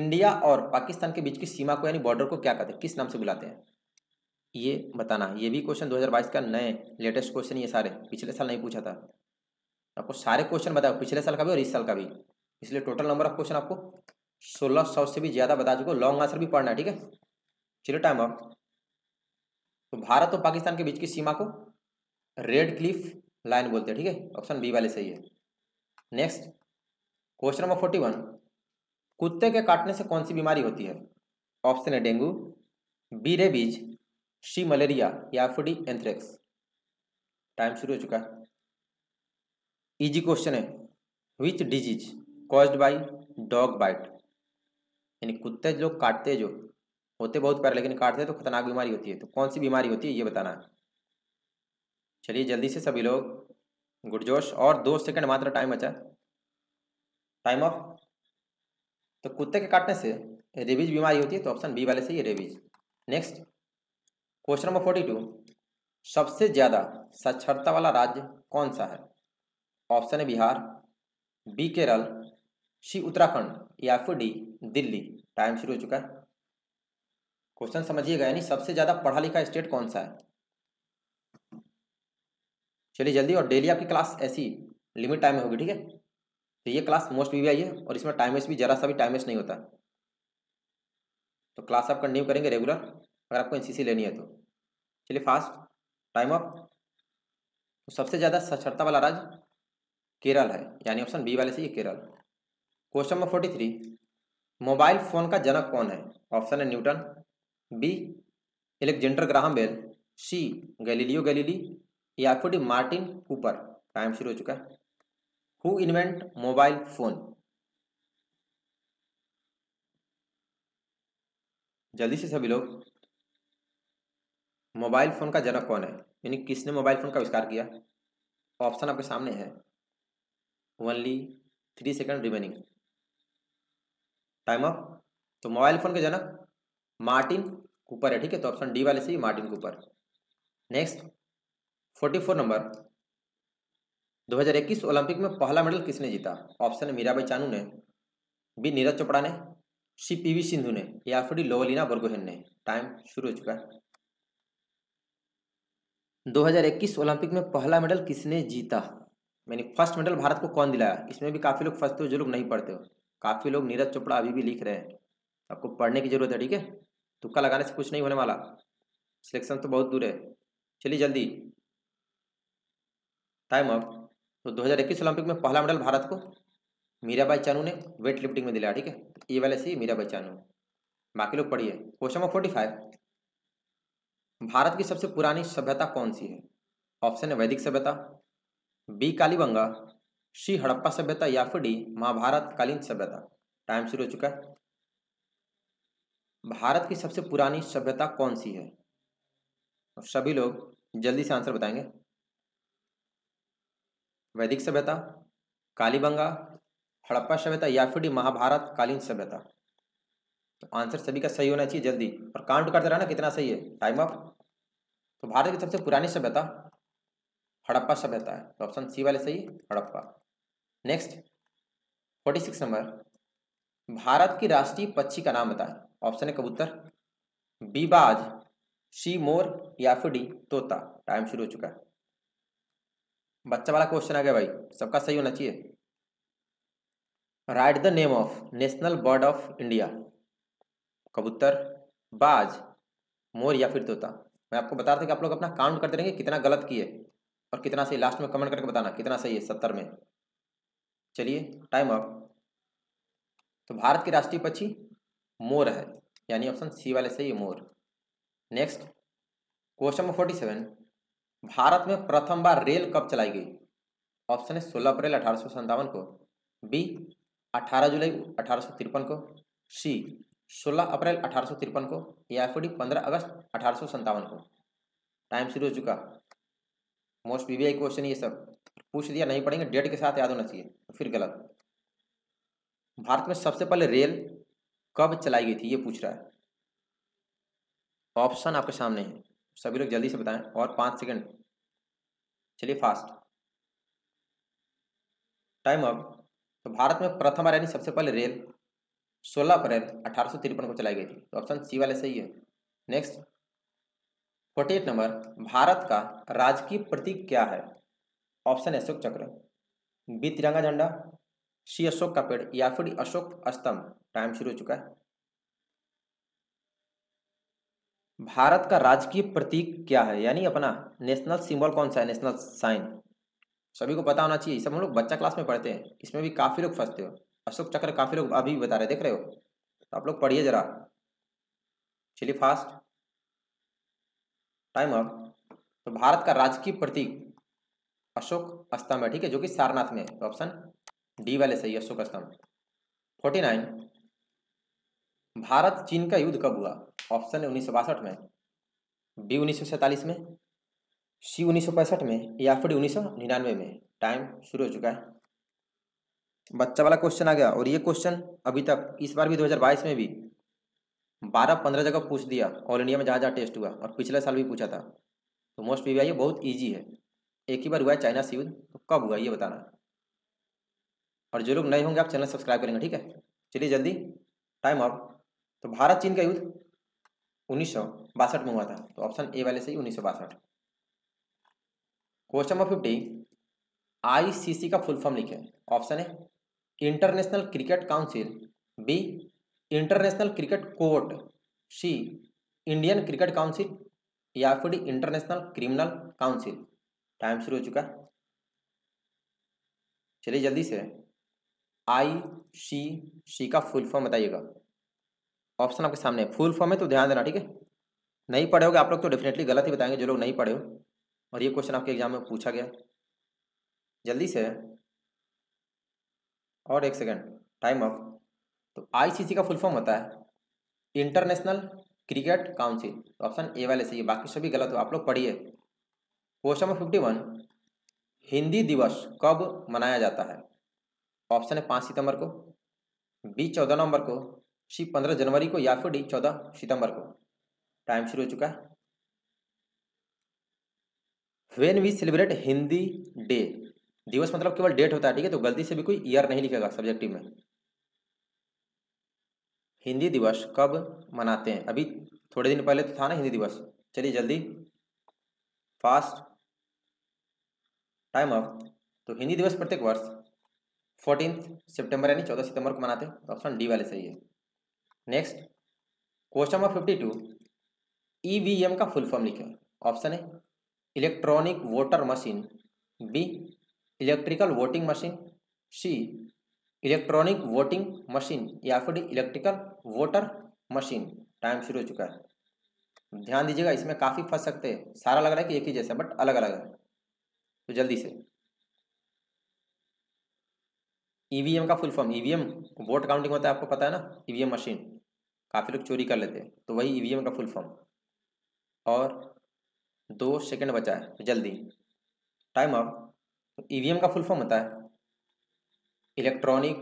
इंडिया और पाकिस्तान के बीच की सीमा को यानी बॉर्डर को क्या कहते हैं, किस नाम से बुलाते हैं, ये बताना है। ये भी क्वेश्चन दो हज़ार बाईस का नए लेटेस्ट क्वेश्चन, ये सारे पिछले साल नहीं पूछा था, आपको सारे क्वेश्चन बताया पिछले साल का भी और इस साल का भी, इसलिए टोटल नंबर ऑफ क्वेश्चन आपको सोलह सौ से भी ज़्यादा बता चुके हो। लॉन्ग आंसर भी पढ़ना है, ठीक है। चलिए टाइम अप। तो भारत और पाकिस्तान के बीच की सीमा को रेड क्लिफ लाइन बोलते हैं, ठीक है, ऑप्शन बी वाले सही है। Next question number forty one, कुत्ते के काटने से कौन सी बीमारी होती है? ऑप्शन है dengue, B rabies, C malaria, या फिर डी एंथ्रेक्स। टाइम शुरू हो चुका है। इजी क्वेश्चन है, which disease caused by dog bite, यानी कुत्ते लोग काटते जो होते बहुत प्यारे, लेकिन काटते तो खतरनाक बीमारी होती है, तो कौन सी बीमारी होती है ये बताना है। चलिए जल्दी से सभी लोग, गुड जोश। और दो सेकेंड मात्र टाइम बचा। Time off. तो कुत्ते के काटने से रेबीज बीमारी होती है, तो ऑप्शन बी वाले सही है rabies. Next question number forty two, सबसे ज़्यादा साक्षरता वाला राज्य कौन सा है? ऑप्शन है बिहार, बी केरल, सी उत्तराखंड, या फिर डी दिल्ली। टाइम शुरू हो चुका है। क्वेश्चन समझिएगा, यानी सबसे ज़्यादा पढ़ा लिखा स्टेट कौन सा है। चलिए जल्दी। और डेली आपकी क्लास ऐसी लिमिट टाइम में होगी, ठीक है, तो ये क्लास मोस्ट वीवीआई है और इसमें टाइम वेस्ट भी जरा सा भी टाइम वेस्ट नहीं होता, तो क्लास आप कंटिन्यू करेंगे रेगुलर अगर आपको एनसीसी लेनी है तो। चलिए फास्ट टाइम अप। तो सबसे ज़्यादा साक्षरता वाला राज्य केरल है, यानी ऑप्शन बी वाले से ये Kerala. Question number forty three, mobile phone का जनक कौन है? ऑप्शन है Newton, B Alexander Graham Bell, C Galileo Galilei, या फिर डी मार्टिन कूपर। टाइम शुरू हो चुका है। Who invent mobile phone? जल्दी से सभी लोग। मोबाइल फोन का जनक कौन है, यानी किसने मोबाइल फोन का आविष्कार किया? ऑप्शन आपके सामने है। Only three second remaining. Time up. तो मोबाइल फोन के जनक मार्टिन कूपर है, ठीक है, तो ऑप्शन डी वाले से ही Martin Cooper. Next forty four number, दो हज़ार इक्कीस ओलंपिक में पहला मेडल किसने जीता? ऑप्शन मीराबाई चानू ने, बी नीरज चोपड़ा ने, सी पीवी सिंधु ने, या फिर लोवलिना बोरगोहेन ने। टाइम शुरू हो चुका है। दो हज़ार इक्कीस ओलंपिक में पहला मेडल किसने जीता, मैंने फर्स्ट मेडल भारत को कौन दिलाया? इसमें भी काफ़ी लोग फंसते हो जो लोग नहीं पढ़ते हो। काफ़ी लोग नीरज चोपड़ा अभी भी लिख रहे हैं, आपको पढ़ने की जरूरत है। ठीक है, तुक्का लगाने से कुछ नहीं होने वाला, सिलेक्शन तो बहुत दूर है। चलिए जल्दी, टाइम अप। तो दो हज़ार इक्कीस ओलंपिक में पहला मेडल भारत को मीराबाई चानू ने वेट लिफ्टिंग में दिलाया। ठीक है, तो ये वाले सी मीराबाई चानू। बाकी लोग पढ़िए। क्वेश्चन नंबर पैंतालीस, भारत की सबसे पुरानी सभ्यता कौन सी है? ऑप्शन है वैदिक सभ्यता, बी कालीबंगा, सी हड़प्पा सभ्यता, या फिर डी महाभारत कालीन सभ्यता। टाइम शुरू हो चुका है। भारत की सबसे पुरानी सभ्यता कौन सी है? सभी लोग जल्दी से आंसर बताएंगे। वैदिक सभ्यता, कालीबंगा, हड़प्पा सभ्यता, या फिर महाभारत कालीन सभ्यता। तो आंसर सभी का सही होना चाहिए। जल्दी और काउंट करते रहना कितना सही है। Time up. तो भारत की सबसे पुरानी सभ्यता हड़प्पा सभ्यता है, तो ऑप्शन सी वाले सही है, Harappa. Next forty six number, Bharat की राष्ट्रीय पक्षी का नाम बताएं। ऑप्शन है कबूतर, बी बाज, सी मोर, या फिर डी तोता। टाइम शुरू हो चुका है। बच्चा वाला क्वेश्चन आ गया भाई, सबका सही होना चाहिए। Right the name of national bird of India. कबूतर, बाज, मोर, या फिर तोता। मैं आपको बता रहा था कि आप लोग अपना काउंट करते रहेंगे कितना गलत किए और कितना सही। लास्ट में कमेंट करके बताना कितना सही है सत्तर में। चलिए टाइम अप। तो भारत के राष्ट्रीय पक्षी मोर है, यानी ऑप्शन सी वाले सही है, मोर। Next question number forty seven, Bharat में प्रथम बार रेल कब चलाई गई? ऑप्शन है सोलह अप्रैल अठारह सौ सत्तावन को, बी अठारह जुलाई अठारह सौ तिरपन को, सी सोलह अप्रैल अठारह सौ तिरपन को, या फिर डी पंद्रह अगस्त अठारह सौ सत्तावन को। टाइम शुरू हो चुका। मोस्ट बीबीआई क्वेश्चन ये सब पूछ दिया, नहीं पढ़ेंगे, डेट के साथ याद होना चाहिए, फिर गलत। भारत में सबसे पहले रेल कब चलाई गई थी ये पूछ रहा है। ऑप्शन आपके सामने है, सभी लोग जल्दी से बताएं और पाँच सेकंड। चलिए फास्ट, टाइम अप। तो भारत में प्रथम बार यानी सबसे पहले रेल सोलह अप्रैल अठारह सौ तिरपन को चलाई गई थी, तो ऑप्शन सी वाले सही है। Next forty eight number, Bharat का राजकीय प्रतीक क्या है? ऑप्शन है अशोक चक्र, बी तिरंगा झंडा, सी अशोक का पेड़, या फिर अशोक स्तंभ। टाइम शुरू हो चुका है। भारत का राजकीय प्रतीक क्या है, यानी अपना नेशनल सिंबल कौन सा है, नेशनल साइन। सभी को पता होना चाहिए, सब हम लोग बच्चा क्लास में पढ़ते हैं, इसमें भी काफ़ी लोग फंसते हो। अशोक चक्र काफ़ी लोग अभी बता रहे, देख रहे हो, तो आप लोग पढ़िए जरा। चलिए फास्ट, टाइम अप। तो भारत का राजकीय प्रतीक अशोक स्तंभ है, ठीक है, जो कि सारनाथ में है, तो ऑप्शन डी वाले सही है, अशोक स्तंभ। फोर्टी नाइन, भारत चीन का युद्ध कब हुआ? ऑप्शन है उन्नीस सौ बासठ में, बी उन्नीस सौ सैंतालीस में, सी उन्नीस सौ पैंसठ में, या फिर उन्नीस सौ निन्यानवे में। टाइम शुरू हो चुका है। बच्चा वाला क्वेश्चन आ गया, और ये क्वेश्चन अभी तक इस बार भी दो हज़ार बाईस में भी बारह पंद्रह जगह पूछ दिया, ऑल इंडिया में जहाँ जहाँ टेस्ट हुआ, और पिछले साल भी पूछा था। तो मोस्ट पी वी आई ये बहुत ईजी है। एक ही बार हुआ है चाइना से युद्ध, तो कब हुआ ये बताना। और जो लोग नए होंगे आप चैनल सब्सक्राइब करेंगे, ठीक है। चलिए जल्दी, टाइम अप। तो भारत चीन का युद्ध उन्नीस सौ बासठ में हुआ था, तो ऑप्शन ए वाले सही, उन्नीस सौ बासठ। क्वेश्चन नंबर फिफ्टी, आईसीसी का फुल फॉर्म लिखें। ऑप्शन है international cricket council, B international cricket court, C Indian cricket council, या फिर इंटरनेशनल क्रिमिनल काउंसिल। टाइम शुरू हो चुका है। चलिए जल्दी से, आईसीसी का फुल फॉर्म बताइएगा। ऑप्शन आपके सामने है, फुल फॉर्म है तो ध्यान देना, ठीक है। नहीं पढ़े होगे आप लोग तो डेफिनेटली गलत ही बताएंगे जो लोग नहीं पढ़े हो, और ये क्वेश्चन आपके एग्जाम में पूछा गया। जल्दी से और एक सेकंड, टाइम अप। तो आईसीसी का फुल फॉर्म होता है इंटरनेशनल क्रिकेट काउंसिल, तो ऑप्शन ए वाले सही है, बाकी सभी गलत हो, आप लोग पढ़िए। Question number fifty one, Hindi Diwas कब मनाया जाता है? ऑप्शन है पाँच सितंबर को, बी चौदह नवंबर को, सी पंद्रह जनवरी को, या फिर डी चौदह सितंबर को। टाइम शुरू हो चुका है। When we celebrate Hindi day दिवस मतलब केवल डेट होता है, ठीक है। तो गलती से भी कोई ईयर नहीं लिखेगा सब्जेक्टिव में। हिंदी दिवस कब मनाते हैं? अभी थोड़े दिन पहले तो था ना हिंदी दिवस। चलिए जल्दी फास्ट टाइम ऑफ। तो हिंदी दिवस प्रत्येक वर्ष फोर्टीन सितंबर यानी चौदह सितंबर को मनाते हैं। ऑप्शन डी वाले सही है। नेक्स्ट क्वेश्चन नंबर बावन, ई वी एम का फुल फॉर्म लिखें। ऑप्शन है electronic voter machine, B electrical voting machine, C electronic voting machine, या फिर इलेक्ट्रिकल वोटर मशीन। टाइम शुरू हो चुका है। ध्यान दीजिएगा, इसमें काफ़ी फंस सकते हैं। सारा लग रहा है कि एक ही जैसा बट अलग अलग है। तो जल्दी से ई वी एम का full form, E V M vote counting होता है, आपको पता है ना, ई वी एम मशीन काफ़ी लोग चोरी कर लेते हैं, तो वही ई वी एम का फुल फॉर्म। और दो सेकंड बचा है, तो जल्दी टाइम अप। तो ई वी एम का फुल फॉर्म होता है electronic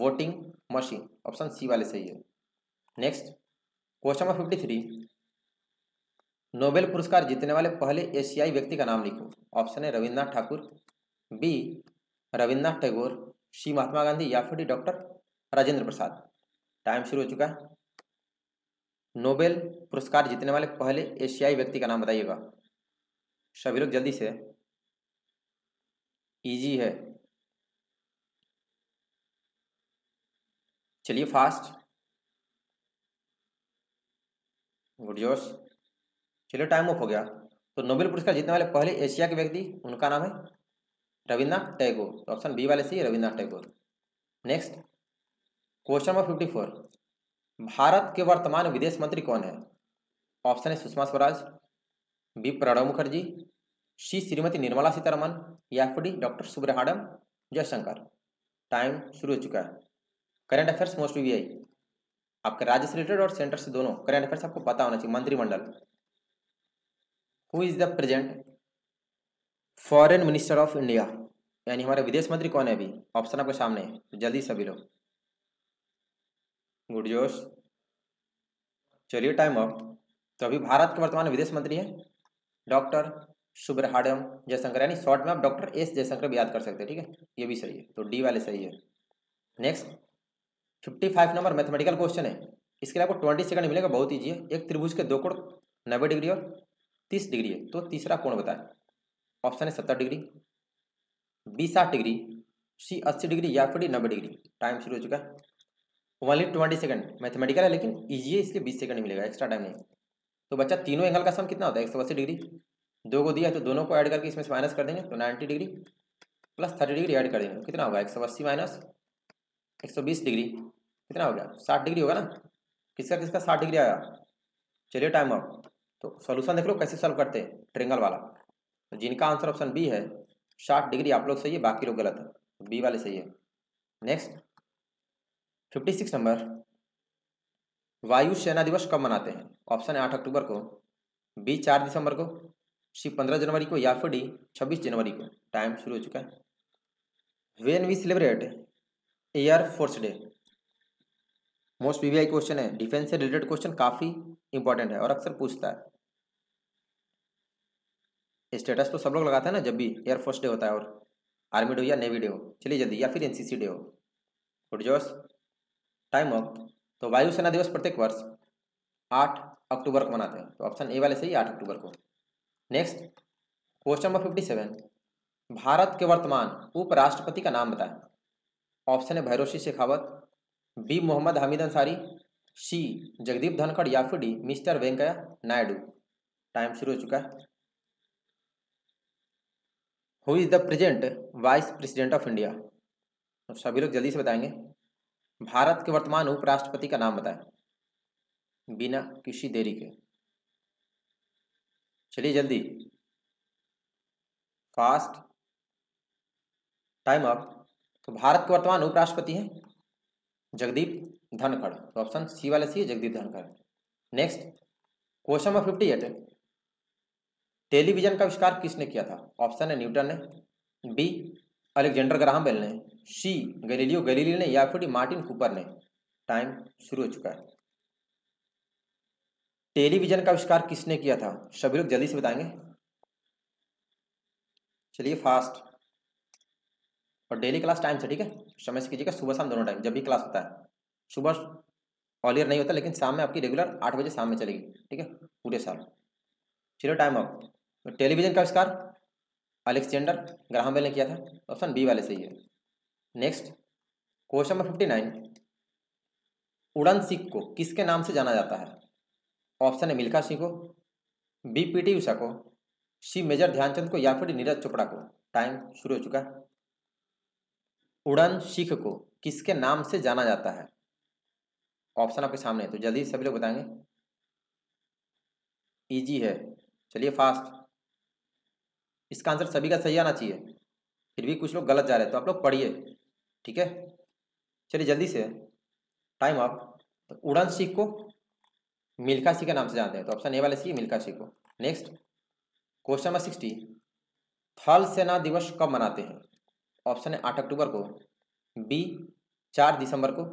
voting machine. Option C वाले सही है। Next question number fifty three, Nobel पुरस्कार जीतने वाले पहले एशियाई व्यक्ति का नाम लिखो। ऑप्शन है रविन्द्रनाथ ठाकुर, बी रविन्द्रनाथ टैगोर, सी महात्मा गांधी, या फिर डॉक्टर राजेंद्र प्रसाद। टाइम शुरू हो चुका है। नोबेल पुरस्कार जीतने वाले पहले एशियाई व्यक्ति का नाम बताइएगा सभी लोग जल्दी से। इजी है, चलिए फास्ट, गुड जोश। चलिए टाइम ऑफ हो गया। तो नोबेल पुरस्कार जीतने वाले पहले एशिया के व्यक्ति, उनका नाम है रविन्द्रनाथ टैगोर। तो ऑप्शन बी वाले सही, Rabindranath Tagore. Next question number fifty four, Bharat के वर्तमान विदेश मंत्री कौन है? ऑप्शन है सुषमा स्वराज, बी प्रणब मुखर्जी, सी श्रीमती निर्मला सीतारमन, या फिर डॉक्टर सुब्रहाण्यम जयशंकर। टाइम शुरू हो चुका है। Current affairs most V I आपके राज्य से रिलेटेड और सेंटर से दोनों करंट अफेयर्स आपको पता होना चाहिए। मंत्रिमंडल, who is the present foreign minister of India, यानी हमारे विदेश मंत्री कौन है अभी? ऑप्शन आपके सामने है, जल्दी सभी लोग, गुड जोश। चलिए टाइम अप। तो अभी भारत के वर्तमान विदेश मंत्री है डॉक्टर सुब्रहाण्यम जयशंकर, यानी शॉर्ट में आप डॉक्टर एस जयशंकर भी याद कर सकते हैं, ठीक है। ये भी सही है, तो डी वाले सही है। Next fifty five number mathematical question है। इसके लिए आपको ट्वेंटी सेकंड मिलेगा, बहुत ईजी है। एक त्रिभुज के दो कोण नब्बे डिग्री और तीस डिग्री है, तो तीसरा कोण बताएं। ऑप्शन है सत्तर डिग्री, बी साठ डिग्री, सी अस्सी डिग्री, या फिर डी नब्बे डिग्री। टाइम शुरू हो चुका है। ओनली ट्वेंटी सेकंड, मैथमेटिकल है लेकिन ईजी है, इसलिए बीस सेकंड मिलेगा, एक्स्ट्रा टाइम नहीं। तो बच्चा तीनों एंगल का सम कितना होता है? एक सौ अस्सी डिग्री। दो को दिया है तो दोनों को ऐड करके इसमें से माइनस कर देंगे, तो ninety degree plus thirty degree add कर देंगे, कितना होगा? एक सौ अस्सी माइनस एक सौ बीस डिग्री कितना हो गया? साठ डिग्री होगा ना। किसका किसका साठ डिग्री आया? चलिए टाइम अप। तो सोल्यूशन देख लो कैसे सॉल्व करते हैं ट्रेंगल वाला। तो जिनका आंसर ऑप्शन बी है साठ डिग्री, आप लोग सही है, बाकी लोग गलत है, बी वाले सही है। नेक्स्ट फिफ्टी सिक्स नंबर, वायुसेना दिवस कब मनाते हैं? ऑप्शन है आठ अक्टूबर को, बी चार दिसंबर को, सी पंद्रह जनवरी को, या फिर डी छब्बीस जनवरी को। टाइम शुरू हो चुका है। When we celebrate air force day, most V V I question है, डिफेंस से रिलेटेड क्वेश्चन काफ़ी इंपॉर्टेंट है और अक्सर पूछता है। स्टेटस तो सब लोग लगाते हैं ना जब भी एयर फोर्स डे होता है, और आर्मी डे हो या नेवी डे हो। चलिए जल्दी, या फिर एन सी सी डे हो, गुड जोश। Time off. तो वायुसेना दिवस प्रत्येक वर्ष आठ अक्टूबर को मनाते हैं, तो ऑप्शन ए वाले सही, आठ अक्टूबर को। Next question number fifty seven, Bharat के वर्तमान उपराष्ट्रपति का नाम बताएं। ऑप्शन है भैरों सिंह शेखावत, बी मोहम्मद हमीद अंसारी, सी जगदीप धनखड़, या फिर D mister Venkaiah Naidu. Time शुरू हो चुका है। Who is the present vice president of India, सभी लोग जल्दी से बताएंगे। भारत के वर्तमान उपराष्ट्रपति का नाम बताएं बिना किसी देरी के। चलिए जल्दी फास्ट टाइम अप। तो भारत के वर्तमान उपराष्ट्रपति हैं जगदीप धनखड़, तो ऑप्शन सी वाले C, Jagdeep Dhankhar. Next question number fifty eight, television का आविष्कार किसने किया था? ऑप्शन है न्यूटन ने, बी अलेक्जेंडर ग्राहम बेल ने, सी गैलीलियो गैलीली ने, या फिर मार्टिन कूपर ने। टाइम शुरू हो चुका है। टेलीविजन का आविष्कार किसने किया था? सभी लोग जल्दी से बताएंगे। चलिए फास्ट और डेली क्लास टाइम से, ठीक है, समय से कीजिएगा, सुबह शाम दोनों टाइम जब भी क्लास होता है। सुबह ऑल ईयर नहीं होता, लेकिन शाम में आपकी रेगुलर आठ बजे शाम में चलेगी, ठीक है, पूरे साल। चलो टाइम अप। तो टेलीविजन का आविष्कार अलेक्जेंडर ग्राहम बेल ने किया था, ऑप्शन बी वाले सही है। Next question number fifty nine, उड़न सिख को किसके नाम से जाना जाता है? ऑप्शन है मिल्खा सिंह को, बी पी टी उषा को, सी मेजर ध्यानचंद को, या फिर नीरज चोपड़ा को। टाइम शुरू हो चुका है। उड़न सिख को किसके नाम से जाना जाता है? ऑप्शन आपके सामने है, तो जल्दी सभी लोग बताएंगे। इजी है, चलिए फास्ट। इसका आंसर सभी का सही आना चाहिए, फिर भी कुछ लोग गलत जा रहे हैं, तो आप लोग पढ़िए, ठीक है। चलिए जल्दी से, टाइम अप। तो उड़न सिंह को मिल्खा सिंह के नाम से जानते हैं, तो ऑप्शन ए वाले सी मिल्खा सिंह को। नेक्स्ट क्वेश्चन नंबर सिक्सटी, थल सेना दिवस कब मनाते हैं? ऑप्शन है आठ अक्टूबर को, बी चार दिसंबर को,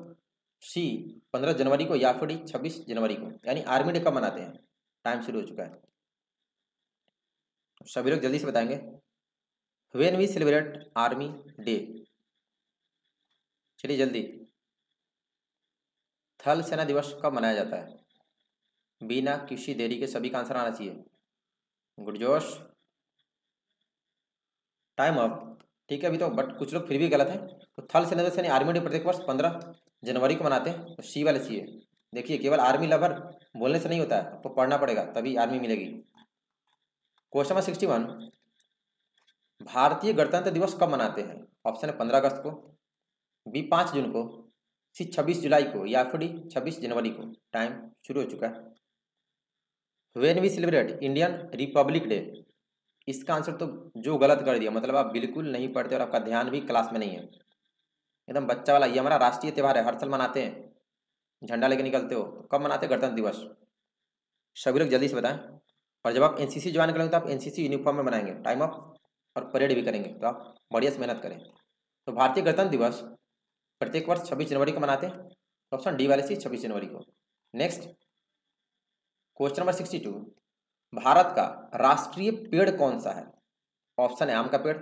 सी पंद्रह जनवरी को, या फिर डी छब्बीस जनवरी को। यानी आर्मी डे कब मनाते हैं? टाइम शुरू हो चुका है, सभी लोग जल्दी से बताएंगे। When we celebrate army day. चलिए जल्दी, थल सेना दिवस कब मनाया जाता है? बिना किसी देरी के सभी का आंसर आना चाहिए, गुड जोश। टाइम अप, ठीक है अभी तो, बट कुछ लोग फिर भी गलत हैं। तो थल सेना दिवस यानी आर्मी डे प्रत्येक वर्ष पंद्रह जनवरी को मनाते हैं, तो सी वाले सी है। देखिए केवल आर्मी लवर बोलने से नहीं होता है, आपको पढ़ना पड़ेगा तभी आर्मी मिलेगी। क्वेश्चन नंबर सिक्सटी वन, भारतीय गणतंत्र दिवस कब मनाते हैं? ऑप्शन है पंद्रह अगस्त को, बी पाँच जून को, सी छब्बीस जुलाई को, या फिर डी छब्बीस जनवरी को। टाइम शुरू हो चुका है। When we celebrate Indian Republic day. इसका आंसर तो जो गलत कर दिया, मतलब आप बिल्कुल नहीं पढ़ते और आपका ध्यान भी क्लास में नहीं है, एकदम बच्चा वाला। ये हमारा राष्ट्रीय त्यौहार है, हर साल मनाते हैं, झंडा लेके निकलते हो। तो कब मनाते हैं गणतंत्र दिवस? सभी लोग जल्दी से बताएं। और जब आप एनसीसी ज्वाइन करेंगे तो आप एनसीसी यूनिफॉर्म में बनाएंगे, टाइम अप, और परेड भी करेंगे, तो आप बढ़िया से मेहनत करें। तो भारतीय गणतंत्र दिवस प्रत्येक वर्ष छब्बीस जनवरी को मनाते हैं, ऑप्शन डी वाले सी छब्बीस जनवरी को। Next question number sixty two, भारत का राष्ट्रीय पेड़ कौन सा है? ऑप्शन है आम का पेड़,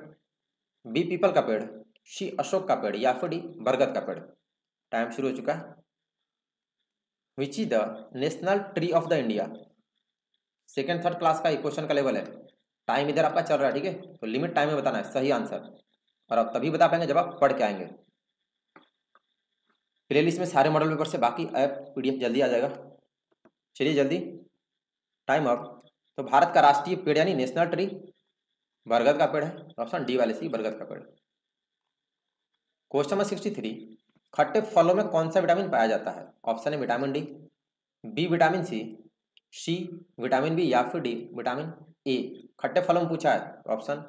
बी पीपल का पेड़, सी अशोक का पेड़, या फिर डी बरगद का पेड़। टाइम शुरू हो चुका है। Which is the national tree of the India. Second third class का ये क्वेश्चन का लेवल है, टाइम इधर आपका चल रहा है, ठीक है, तो लिमिट टाइम में बताना है सही आंसर, और आप तभी बता पाएंगे जब आप पढ़ के आएंगे। प्लेलिस्ट में सारे मॉडल पेपर से बाकी ऐप पीडीएफ जल्दी आ जाएगा। चलिए जल्दी, टाइम अप। तो भारत का राष्ट्रीय पेड़ यानी नेशनल ट्री बरगद का पेड़ है, ऑप्शन डी वाले सी बरगद का पेड़। क्वेश्चन नंबर सिक्सटी थ्री, खट्टे फलों में कौन सा विटामिन पाया जाता है? ऑप्शन है vitamin D, B vitamin C, C vitamin B, या फिर डी विटामिन ए। खट्टे फलों में पूछा है ऑप्शन।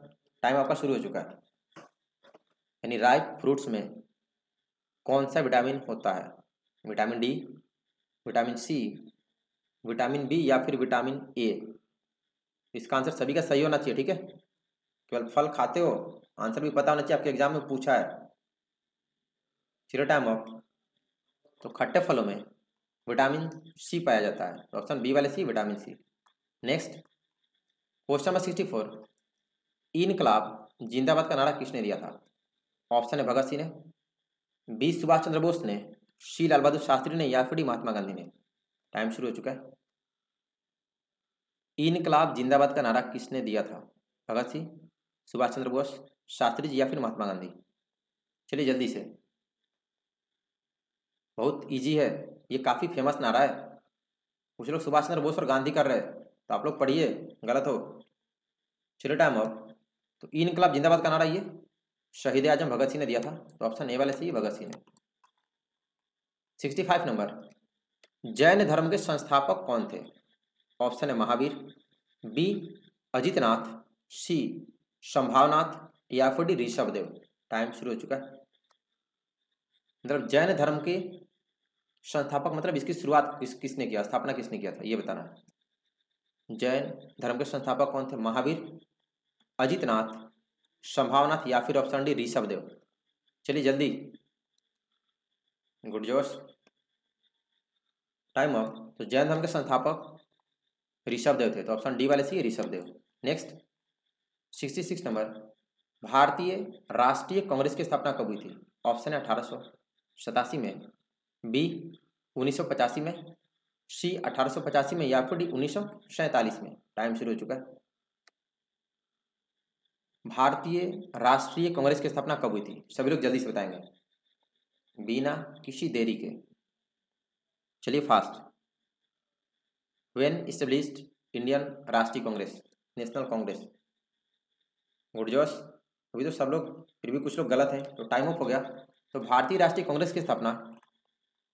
टाइम आपका शुरू हो चुका है। यानी राइप फ्रूट्स में कौन सा विटामिन होता है? Vitamin D, vitamin C, vitamin B, या फिर विटामिन ए। इसका आंसर सभी का सही होना चाहिए, ठीक है। केवल फल खाते हो, आंसर भी पता होना चाहिए, आपके एग्जाम में पूछा है। चलो टाइम अप। तो खट्टे फलों में विटामिन सी पाया जाता है, ऑप्शन बी वाले C vitamin C. Next question number sixty four, इनकलाब जिंदाबाद का नारा किसने दिया था? ऑप्शन है भगत सिंह ने, बी सुभाष चंद्र बोस ने, सी लाल बहादुर शास्त्री ने, या फिर डी महात्मा गांधी ने। टाइम शुरू हो चुका है। इनकलाब जिंदाबाद का नारा किसने दिया था? भगत सिंह, सुभाष चंद्र बोस, शास्त्री जी, या फिर महात्मा गांधी। चलिए जल्दी से, बहुत ईजी है, ये काफ़ी फेमस नारा है। कुछ लोग सुभाष चंद्र बोस और गांधी कर रहे हैं, तो आप लोग पढ़िए, गलत हो। चलो टाइम अप। तो इनकलाब जिंदाबाद का नारा ये शहीद आजम भगत सिंह ने दिया था, तो ऑप्शन ए वाले से ही भगत सिंह ने। सिक्सटी फाइव नंबर, जैन धर्म के संस्थापक कौन थे? ऑप्शन है महावीर, बी अजितनाथ, सी संभावनाथ, या फिर डी ऋषभदेव। टाइम शुरू हो चुका है। मतलब जैन धर्म के संस्थापक, मतलब इसकी शुरुआत किस किसने किया, स्थापना किसने किया था, ये बताना है। जैन धर्म के संस्थापक कौन थे? महावीर, अजितनाथ, संभावनाथ, या फिर ऑप्शन डी ऋषभदेव। चलिए जल्दी, गुड जोश। Time up. तो जैन धर्म के संस्थापक ऋषभदेव थे, तो ऑप्शन डी वाले C Rishabhdev. Next sixty six number, भारतीय राष्ट्रीय कांग्रेस की स्थापना कब हुई थी? ऑप्शन है अठारह सौ सतासी में, बी उन्नीस सौ पचासी में, सी अठारह सौ पचासी में, या फिर डी उन्नीस सौ सैंतालीस में। टाइम शुरू हो चुका है। भारतीय राष्ट्रीय कांग्रेस की स्थापना कब हुई थी? सभी लोग जल्दी से बताएंगे बिना किसी देरी के। चलिए फास्ट। व्हेन एस्टेब्लिश्ड इंडियन राष्ट्रीय कांग्रेस, नेशनल कांग्रेस। गुड जोश, अभी तो सब लोग, फिर भी कुछ लोग गलत हैं तो टाइम ऑफ हो गया। तो भारतीय राष्ट्रीय कांग्रेस की स्थापना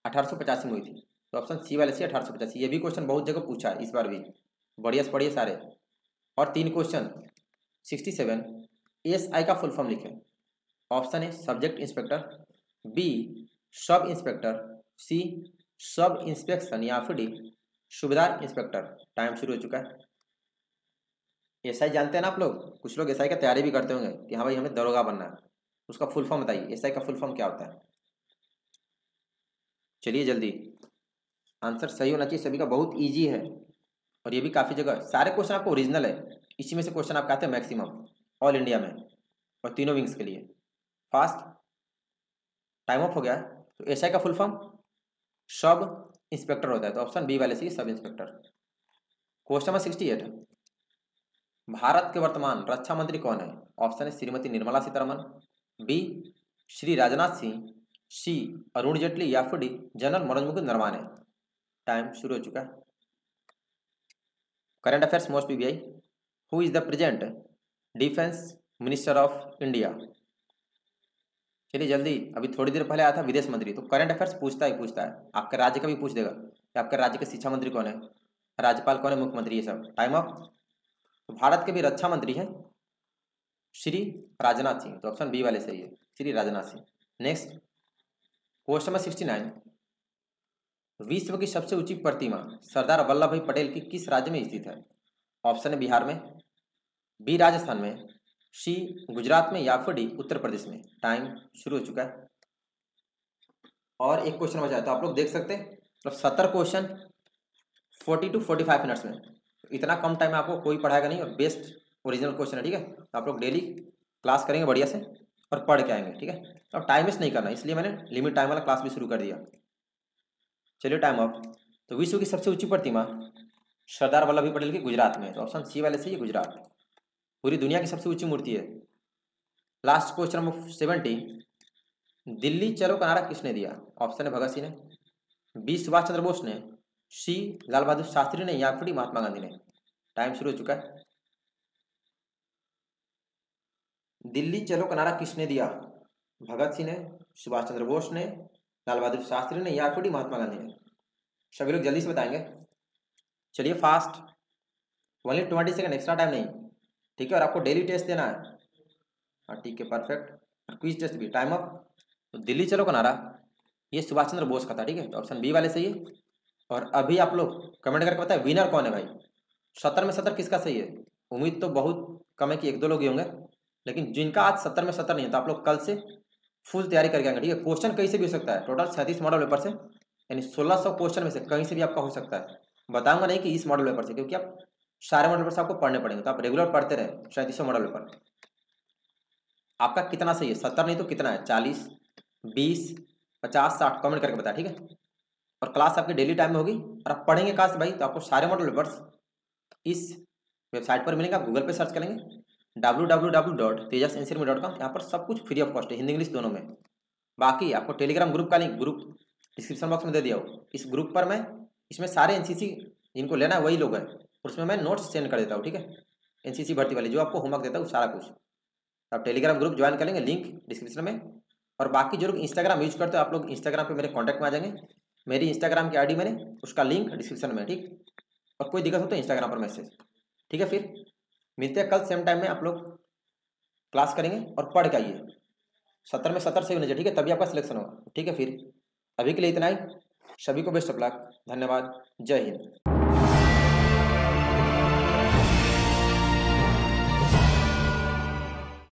अठारह सौ पचासी में हुई थी, तो ऑप्शन सी वाले सी अठारह सौ पचासी। ये भी क्वेश्चन बहुत जगह पूछा है इस बार भी, बढ़िया से बढ़िया सारे। और तीन question sixty seven. S I का फुल फॉर्म लिखें। ऑप्शन है subject inspector, B sub inspector, C sub inspection, या फिर डी सुबेदार इंस्पेक्टर। टाइम शुरू हो चुका है। एस आई जानते हैं ना आप लोग, कुछ लोग एस आई का तैयारी भी करते होंगे कि हाँ भाई हमें दरोगा बनना है। उसका फुल फॉर्म बताइए, एस आई का फुल फॉर्म क्या होता है? चलिए जल्दी, आंसर सही होना चाहिए सभी का। बहुत इजी है और ये भी काफ़ी जगह सारे क्वेश्चन आपको ओरिजिनल है, इसी में से क्वेश्चन आपका आते हैं मैक्सिमम ऑल इंडिया में और तीनों विंग्स के लिए। फास्ट, टाइम ऑफ हो गया। तो एस आई का फुल फॉर्म सब इंस्पेक्टर होता है, तो ऑप्शन बी वाले C sub inspector. Question number sixty eight. भारत के वर्तमान रक्षा मंत्री कौन है? ऑप्शन है श्रीमती निर्मला सीतारमण, बी श्री राजनाथ सिंह, सी अरुण जेटली, या फिर D general Manoj Mukund Naravane. Time शुरू हो चुका है। Current affairs most PBI. Who is the present defence minister of India? चलिए जल्दी, अभी थोड़ी देर पहले आया था विदेश मंत्री, तो करंट अफेयर्स पूछता ही पूछता है। आपके राज्य का भी पूछ देगा कि आपके राज्य के शिक्षा मंत्री कौन है, राज्यपाल कौन है, मुख्यमंत्री, ये सब। Time of. भारत के भी रक्षा मंत्री हैं श्री राजनाथ सिंह, तो ऑप्शन बी वाले सही है, Shri Rajnath Singh. Next question number sixty nine. विश्व की सबसे ऊंची प्रतिमा सरदार वल्लभ भाई पटेल की किस राज्य में स्थित है? ऑप्शन है बिहार में, बी राजस्थान में, सी गुजरात में, या फिर डी उत्तर प्रदेश में। टाइम शुरू हो चुका है। और एक क्वेश्चन बचा है, तो आप लोग देख सकते हैं मतलब सत्तर question forty to forty five minutes में। इतना कम टाइम में आपको कोई पढ़ाएगा नहीं और बेस्ट ओरिजिनल क्वेश्चन है। ठीक है, तो आप लोग डेली क्लास करेंगे बढ़िया से और पढ़ के आएंगे। ठीक है, तो अब टाइम वेस्ट नहीं करना, इसलिए मैंने लिमिट टाइम वाला क्लास भी शुरू कर दिया। चलिए टाइम अप। तो विश्व की सबसे ऊंची प्रतिमा सरदार वल्लभ भाई पटेल की गुजरात में, तो ऑप्शन सी वाले से ये गुजरात। पूरी दुनिया की सबसे ऊँची मूर्ति है। Last question number seventy. Delhi चलो का नारा किसने दिया? ऑप्शन है भगत सिंह ने, बी सुभाष चंद्र बोस ने, सी लाल बहादुर शास्त्री ने, या फिर महात्मा गांधी ने। टाइम शुरू हो चुका है। दिल्ली चलो का नारा किसने दिया? भगत सिंह ने, सुभाष चंद्र बोस ने, लाल बहादुर शास्त्री ने, या फिर महात्मा गांधी ने। सभी लोग जल्दी से बताएंगे। चलिए fast, only twenty second, extra time नहीं। ठीक है, और आपको डेली टेस्ट देना है। हाँ ठीक है, परफेक्ट। और क्विज टेस्ट भी। Time up. तो दिल्ली चलो का नारा ये सुभाष चंद्र बोस का था। ठीक है, तो ऑप्शन बी वाले सही है। और अभी आप लोग कमेंट करके बताएं विनर कौन है भाई। सत्तर में सत्तर किसका सही है? उम्मीद तो बहुत कम है कि एक दो लोग ही होंगे, लेकिन जिनका आज सत्तर में सत्तर नहीं है, तो आप लोग कल से फुल तैयारी करके आएंगे। ठीक है, क्वेश्चन कहीं से भी हो सकता है। टोटल सैंतीस मॉडल पेपर से, यानी सोलह सौ क्वेश्चन में से कहीं से भी आपका हो सकता है। बताऊंगा नहीं कि इस मॉडल पेपर से, क्योंकि आप सारे मॉडल पेपर से आपको पढ़ने पड़ेंगे, तो आप रेगुलर पढ़ते रहे। सैंतीसों मॉडल पेपर आपका कितना सही है? सत्तर नहीं तो कितना है? चालीस, बीस, पचास, साठ, कमेंट करके बताया। ठीक है, और क्लास आपकी डेली टाइम में होगी और आप पढ़ेंगे कहाँ से भाई? तो आपको सारे मॉडल पेपर्स इस वेबसाइट पर मिलेंगे। आप गूगल पे सर्च करेंगे W W W dot Tejas N C army dot com. यहाँ पर सब कुछ फ्री ऑफ कॉस्ट है, हिंदी इंग्लिश दोनों में। बाकी आपको टेलीग्राम ग्रुप का लिंक ग्रुप डिस्क्रिप्शन बॉक्स में दे दिया हो। इस ग्रुप पर मैं, इसमें सारे एन सी सी जिनको लेना है वही लोग हैं, उसमें मैं नोट्स सेंड कर देता हूँ। ठीक है, एन सी सी भर्ती वाली जो आपको होमवर्क देता है वो सारा कुछ। आप टेलीग्राम ग्रुप ज्वाइन करेंगे, लिंक डिस्क्रिप्शन में। और बाकी जो लोग इंस्टाग्राम यूज करते हो, आप लोग इंस्टाग्राम पर मेरे कॉन्टैक्ट में आ जाएंगे। मेरी इंस्टाग्राम की आईडी मैंने, उसका लिंक डिस्क्रिप्शन में। ठीक, और कोई दिक्कत हो तो इंस्टाग्राम पर मैसेज। ठीक है, फिर मिलते हैं कल सेम टाइम में। आप लोग क्लास करेंगे और पढ़ के आइए। सत्तर में सत्तर सही होने चाहिए। ठीक है, तभी आपका सिलेक्शन होगा। ठीक है, फिर अभी के लिए इतना ही। सभी को बेस्ट ऑफ लक। धन्यवाद। जय हिंद।